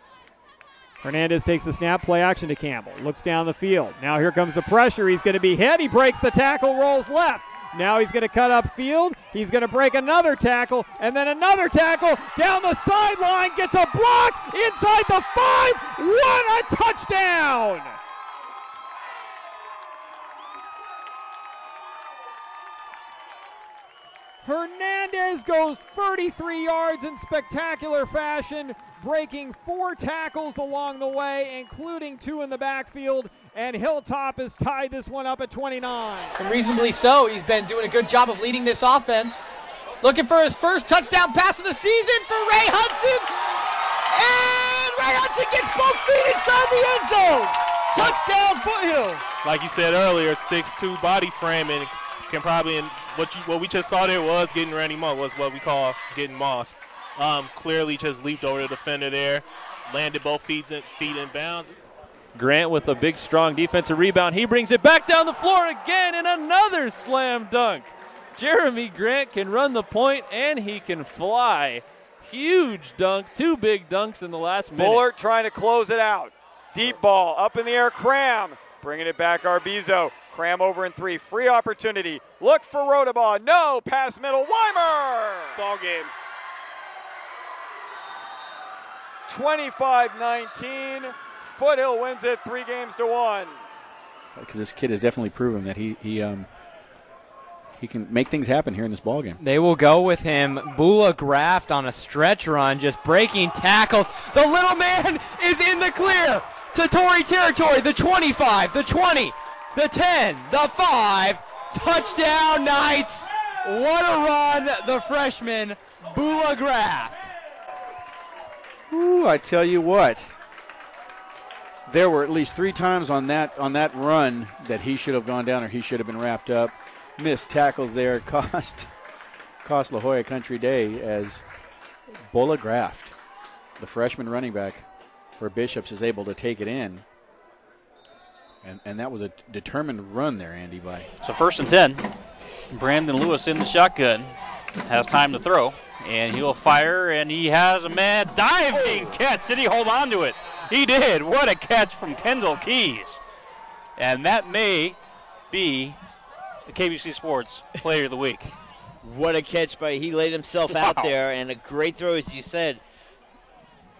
Hernandez takes the snap, play action to Campbell. Looks down the field. Now here comes the pressure. He's going to be hit. He breaks the tackle, rolls left. Now he's going to cut upfield. He's going to break another tackle, and then another tackle down the sideline. Gets a block inside the 5. What a touchdown! Hernandez goes 33 yards in spectacular fashion, breaking 4 tackles along the way, including 2 in the backfield. And Hilltop has tied this one up at 29. And reasonably so. He's been doing a good job of leading this offense. Looking for his first touchdown pass of the season for Ray Hudson. And Ray Hudson gets both feet inside the end zone. Touchdown Foothill. Like you said earlier, 6'2" body frame, and can probably, what we just saw there was getting Randy Moss, was what we call getting Moss. Clearly just leaped over the defender there, landed both feet in bounds. Grant with a big, strong defensive rebound. He brings it back down the floor again, and another slam dunk. Jeremy Grant can run the point, and he can fly. Huge dunk, 2 big dunks in the last minute. Bullard trying to close it out. Deep ball, up in the air, Cram. Bringing it back, Arbizo. Cram over in 3, free opportunity. Look for Rodabaugh, no, pass middle, Weimer! Ball game. 25-19. Foothill wins it 3 games to 1. Because this kid has definitely proven that he can make things happen here in this ballgame. They will go with him. Bula Graft on a stretch run, just breaking tackles. The little man is in the clear to Torrey territory. The 25, the 20, the 10, the 5. Touchdown Knights. What a run, the freshman, Bula Graft. Ooh, I tell you what. There were at least 3 times on that run that he should have gone down or he should have been wrapped up. Missed tackles there cost La Jolla Country Day as Bulla Graft, the freshman running back for Bishops, is able to take it in. And that was a determined run there, Andy, by. So 1st and 10. Brandon Lewis in the shotgun. has time to throw, and he'll fire, and he has a mad diving catch. Did he hold on to it? He did. What a catch from Kendall Keys. And that may be the KBC Sports Player of the Week. What a catch by, he laid himself out there, and a great throw, as you said.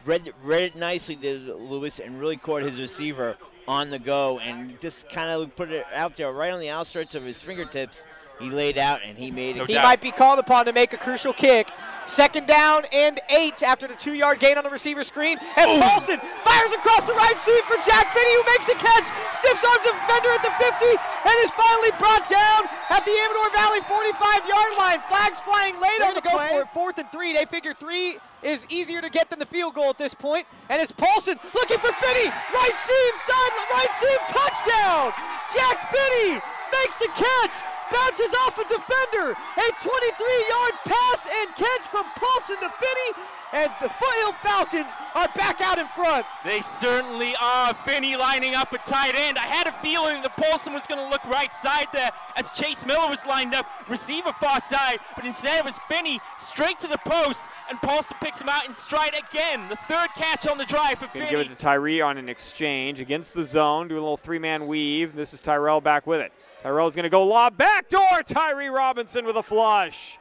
Read it nicely to Lewis, and really caught his receiver on the go, and just kind of put it out there right on the outstretch of his fingertips. He laid out, and he made it. No doubt. He might be called upon to make a crucial kick. 2nd down and 8 after the 2-yard gain on the receiver screen. And Paulson fires across the right seam for Jack Finney, who makes a catch. Stiffs arms a defender at the 50, and is finally brought down at the Amador Valley 45-yard line. Flags flying late on the go for it. 4th and 3. They figure 3 is easier to get than the field goal at this point. And it's Paulson looking for Finney. Right seam, side, right seam, touchdown. Jack Finney makes the catch. Bounces off a defender, a 23-yard pass and catch from Paulson to Finney, and the Foothill Falcons are back out in front. They certainly are. Finney lining up a tight end. I had a feeling that Paulson was going to look right side there as Chase Miller was lined up, receiver far side, but instead it was Finney straight to the post, and Paulson picks him out in stride again. The 3rd catch on the drive for Finney. Give it to Tyree on an exchange against the zone, do a little 3-man weave. This is Tyrell back with it. Tyrell's going to go lob backdoor. Tyree Robinson with a flush.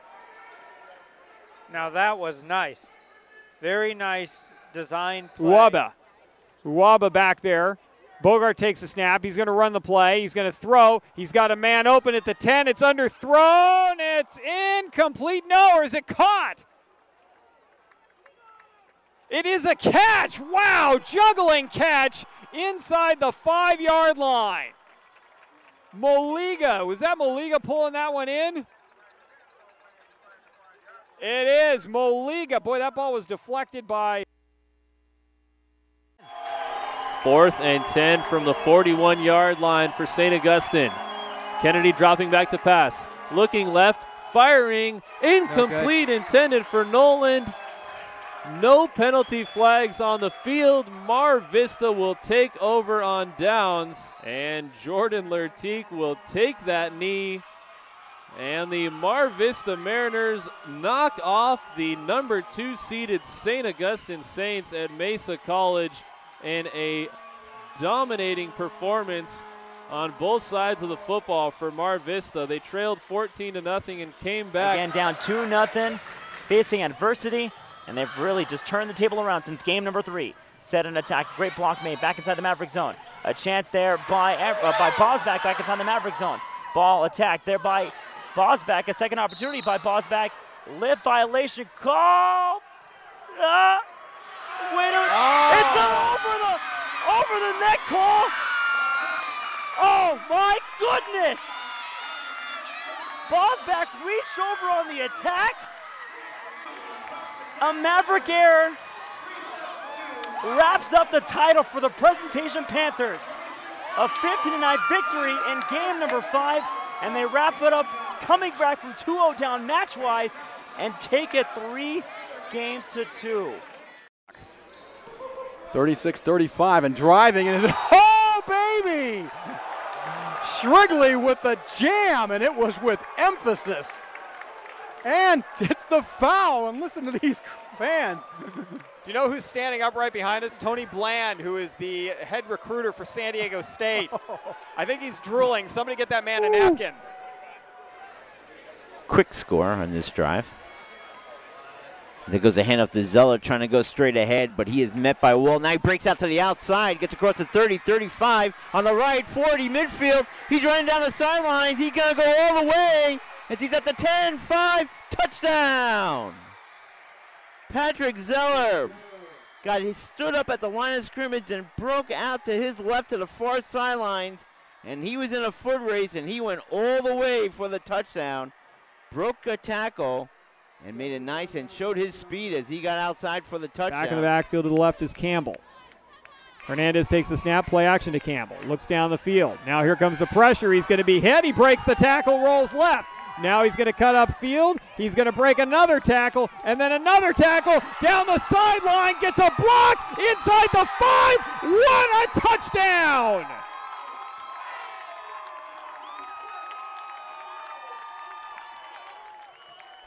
Now that was nice. Very nice design play. Uwaba back there. Bogart takes a snap. He's going to run the play. He's going to throw. He's got a man open at the 10. It's underthrown. It's incomplete. No, or is it caught? It is a catch. Wow, juggling catch inside the 5-yard line. Maliga, was that Maliga pulling that one in? It is Maliga. Boy, that ball was deflected by. 4th and 10 from the 41-yard line for St. Augustine. Kennedy dropping back to pass. Looking left, firing, incomplete, intended for Noland. No penalty flags on the field. Mar Vista will take over on downs, and Jordan Lertique will take that knee. And the Mar Vista Mariners knock off the number 2 seeded St. Augustine Saints at Mesa College in a dominating performance on both sides of the football for Mar Vista. They trailed 14-0 and came back. Again, down 2-0, facing adversity. And they've really just turned the table around since game number 3. Set an attack, great block made back inside the Maverick zone. A chance there by Bosback back inside the Maverick zone. Ball attacked there by Bosback, a second opportunity by Bosback. Lift violation call. Winner. Oh. It's over the net call. Oh my goodness. Bosback reached over on the attack. A Maverick error wraps up the title for the Presentation Panthers. A 15-9 victory in game number 5, and they wrap it up coming back from 2-0 down match-wise and take it 3-2. 36-35 and driving, and oh, baby! Shrigley with the jam, and it was with emphasis. And it's the foul, and listen to these fans. Do you know who's standing up right behind us? Tony Bland, who is the head recruiter for San Diego State. I think he's drooling. Somebody get that man a napkin. Quick score on this drive. There goes a handoff to Zeller, trying to go straight ahead, but he is met by Wool. Now he breaks out to the outside, gets across the 30, 35, on the right, 40, midfield. He's running down the sidelines. He's going to go all the way. As he's at the 10, 5, touchdown! Patrick Zeller he stood up at the line of scrimmage and broke out to his left to the far sidelines, and he was in a foot race, and he went all the way for the touchdown, broke a tackle, and made it nice and showed his speed as he got outside for the touchdown. Back in the backfield to the left is Campbell. Hernandez takes a snap, play action to Campbell. Looks down the field. Now here comes the pressure. He's going to be hit. He breaks the tackle, rolls left. Now he's going to cut upfield. He's going to break another tackle, and then another tackle down the sideline. Gets a block inside the 5. What a touchdown!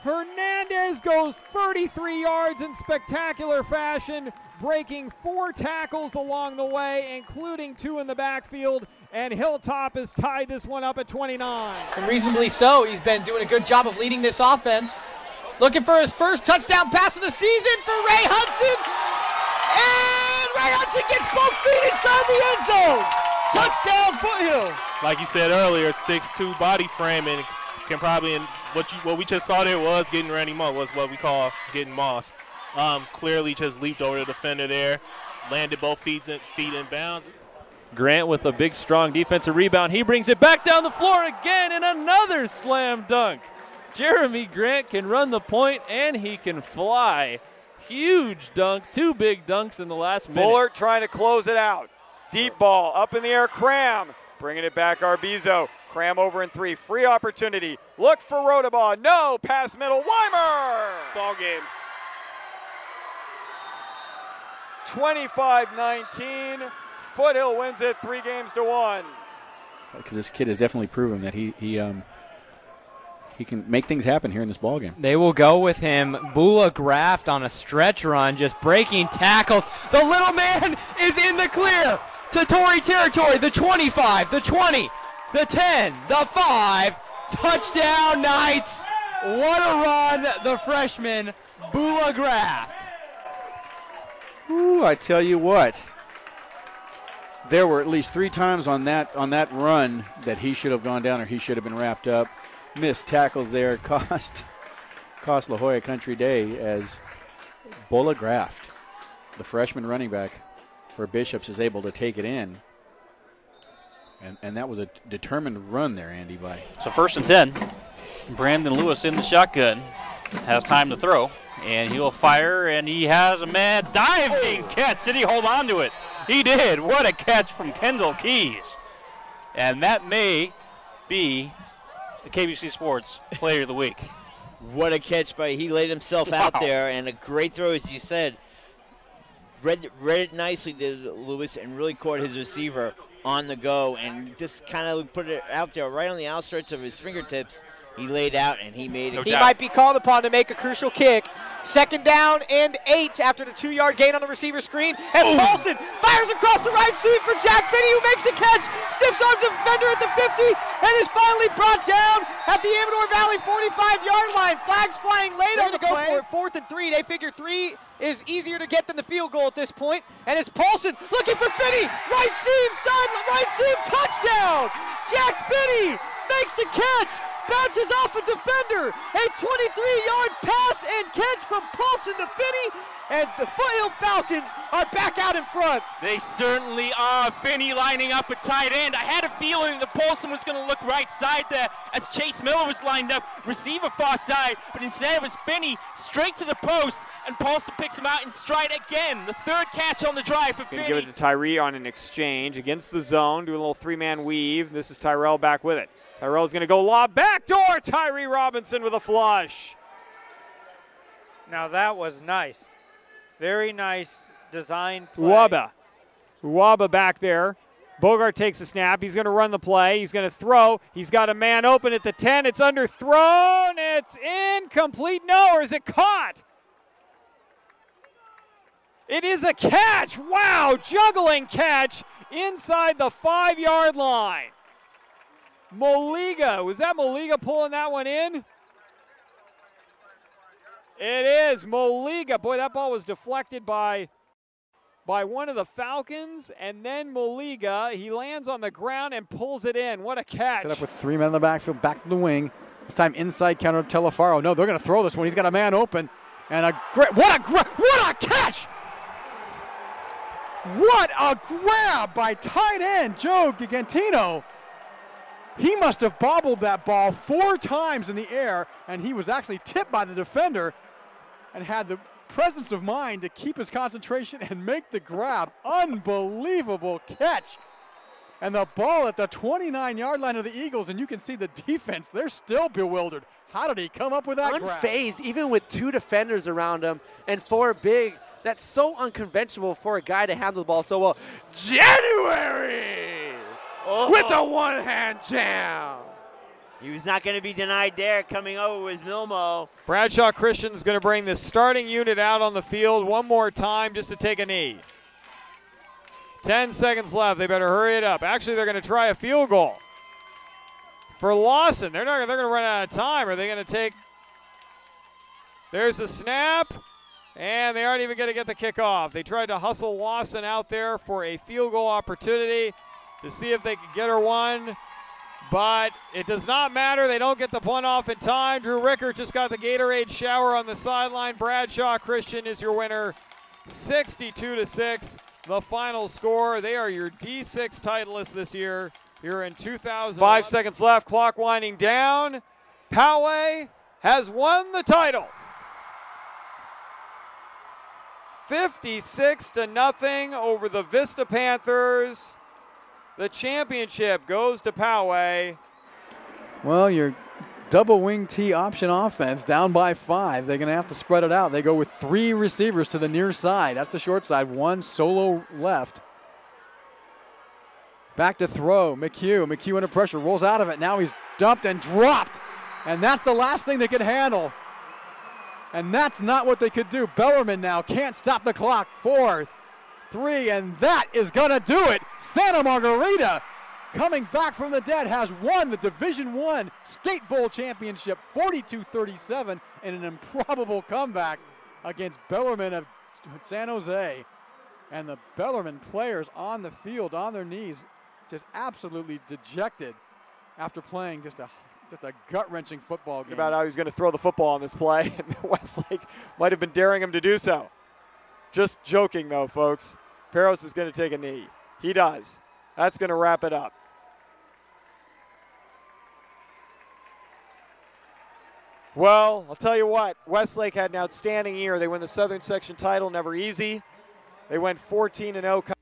Hernandez goes 33 yards in spectacular fashion, breaking four tackles along the way, including two in the backfield, and Hilltop has tied this one up at 29. And reasonably so. He's been doing a good job of leading this offense. Looking for his first touchdown pass of the season for Ray Hudson. And Ray Hudson gets both feet inside the end zone. Touchdown Foothill. Like you said earlier, 6'2" body frame, and can probably, what we just saw there was getting Randy Moss, was what we call getting Moss. Clearly just leaped over the defender there, landed both feet in bounds. Grant with a big, strong defensive rebound. He brings it back down the floor again, and another slam dunk. Jeremy Grant can run the point, and he can fly. Huge dunk, two big dunks in the last minute. Bullard trying to close it out. Deep ball, up in the air, Cram. Bringing it back, Arbizo. Cram over in three, free opportunity. Look for Rodabaugh, no, pass middle, Weimer! Ball game. 25-19, Foothill wins it 3-1. Because this kid has definitely proven that he can make things happen here in this ball game. They will go with him. Bula Graft on a stretch run, just breaking tackles. The little man is in the clear to Tory territory. The 25, the 20, the 10, the 5. Touchdown Knights. What a run, the freshman, Bula Graft. Ooh, I tell you what. There were at least three times on that run that he should have gone down or he should have been wrapped up. Missed tackles there cost La Jolla Country Day as Bulla Graft, the freshman running back for Bishops, is able to take it in. And that was a determined run there, Andy, by. So 1st and 10. Brandon Lewis in the shotgun. Has time to throw. And he'll fire, and he has a mad diving catch. Did he hold on to it? He did. What a catch from Kendall Keys. And that may be the KBC Sports Player of the Week. What a catch by, he laid himself out there, and a great throw, as you said. Read it nicely to Lewis and really caught his receiver on the go and just kind of put it out there right on the outstretch of his fingertips. He laid out, and he made it. No he doubt. Might be called upon to make a crucial kick. 2nd down and 8 after the 2-yard gain on the receiver screen. And ooh. Paulson fires across the right seam for Jack Finney, who makes the catch. Stiffs arms the defender at the 50 and is finally brought down at the Amador Valley 45-yard line. Flags flying late on the go play. For it. 4th and 3. They figure 3 is easier to get than the field goal at this point. And it's Paulson looking for Finney. Right seam, side, right seam, touchdown. Jack Finney makes the catch. Bounces off a defender, a 23-yard pass and catch from Paulson to Finney, and the Foothill Falcons are back out in front. They certainly are. Finney lining up a tight end. I had a feeling that Paulson was going to look right side there as Chase Miller was lined up, receiver far side, but instead it was Finney straight to the post, and Paulson picks him out in stride again. The 3rd catch on the drive for Finney. Going to give it to Tyree on an exchange against the zone, do a little three-man weave. This is Tyrell back with it. Tyrell's going to go lob backdoor. Tyree Robinson with a flush. Now that was nice. Very nice design play. Uwaba back there. Bogart takes the snap. He's going to run the play. He's going to throw. He's got a man open at the 10. It's underthrown. It's incomplete. No, or is it caught? It is a catch. Wow, juggling catch inside the 5-yard line. Maliga, was that Maliga pulling that one in? It is Maliga. Boy, that ball was deflected by one of the Falcons, and then Maliga, he lands on the ground and pulls it in. What a catch. Set up with 3 men in the backfield, back to the wing. This time inside counter to Telefaro. No, they're going to throw this one. He's got a man open. And what a catch! What a grab by tight end Joe Gigantino. He must have bobbled that ball 4 times in the air, and he was actually tipped by the defender and had the presence of mind to keep his concentration and make the grab. Unbelievable catch. And the ball at the 29-yard line of the Eagles, and you can see the defense. They're still bewildered. How did he come up with that grab? Unfazed, even with 2 defenders around him and 4 big. That's so unconventional for a guy to handle the ball so well. January! With a one-hand jam. He was not going to be denied there. Coming over was Milmo. Bradshaw Christian's going to bring the starting unit out on the field one more time just to take a knee. 10 seconds left. They better hurry it up. Actually, they're going to try a field goal for Lawson. They're going to run out of time. Are they going to take? There's a snap, and they aren't even going to get the kickoff. They tried to hustle Lawson out there for a field goal opportunity to see if they could get her one. But it does not matter. They don't get the punt off in time. Drew Rickert just got the Gatorade shower on the sideline. Bradshaw Christian is your winner, 62-6, the final score. They are your D6 titleists this year. Here in 2000. 5 seconds left, clock winding down. Poway has won the title. 56-0 over the Vista Panthers. The championship goes to Poway. Well, your double wing T option offense down by 5. They're going to have to spread it out. They go with 3 receivers to the near side. That's the short side. 1 solo left. Back to throw. McHugh. McHugh under pressure. Rolls out of it. Now he's dumped and dropped. And that's the last thing they could handle. And that's not what they could do. Bellerman now can't stop the clock. 4, 3, and that is going to do it. Santa Margarita, coming back from the dead, has won the Division I State Bowl Championship, 42-37, in an improbable comeback against Bellarmine of San Jose. And the Bellarmine players on the field, on their knees, just absolutely dejected after playing just a gut-wrenching football game. About how he's going to throw the football on this play, and Westlake might have been daring him to do so. Just joking, though, folks. Peros is going to take a knee. He does. That's going to wrap it up. Well, I'll tell you what. Westlake had an outstanding year. They win the Southern Section title, never easy. They went 14-0.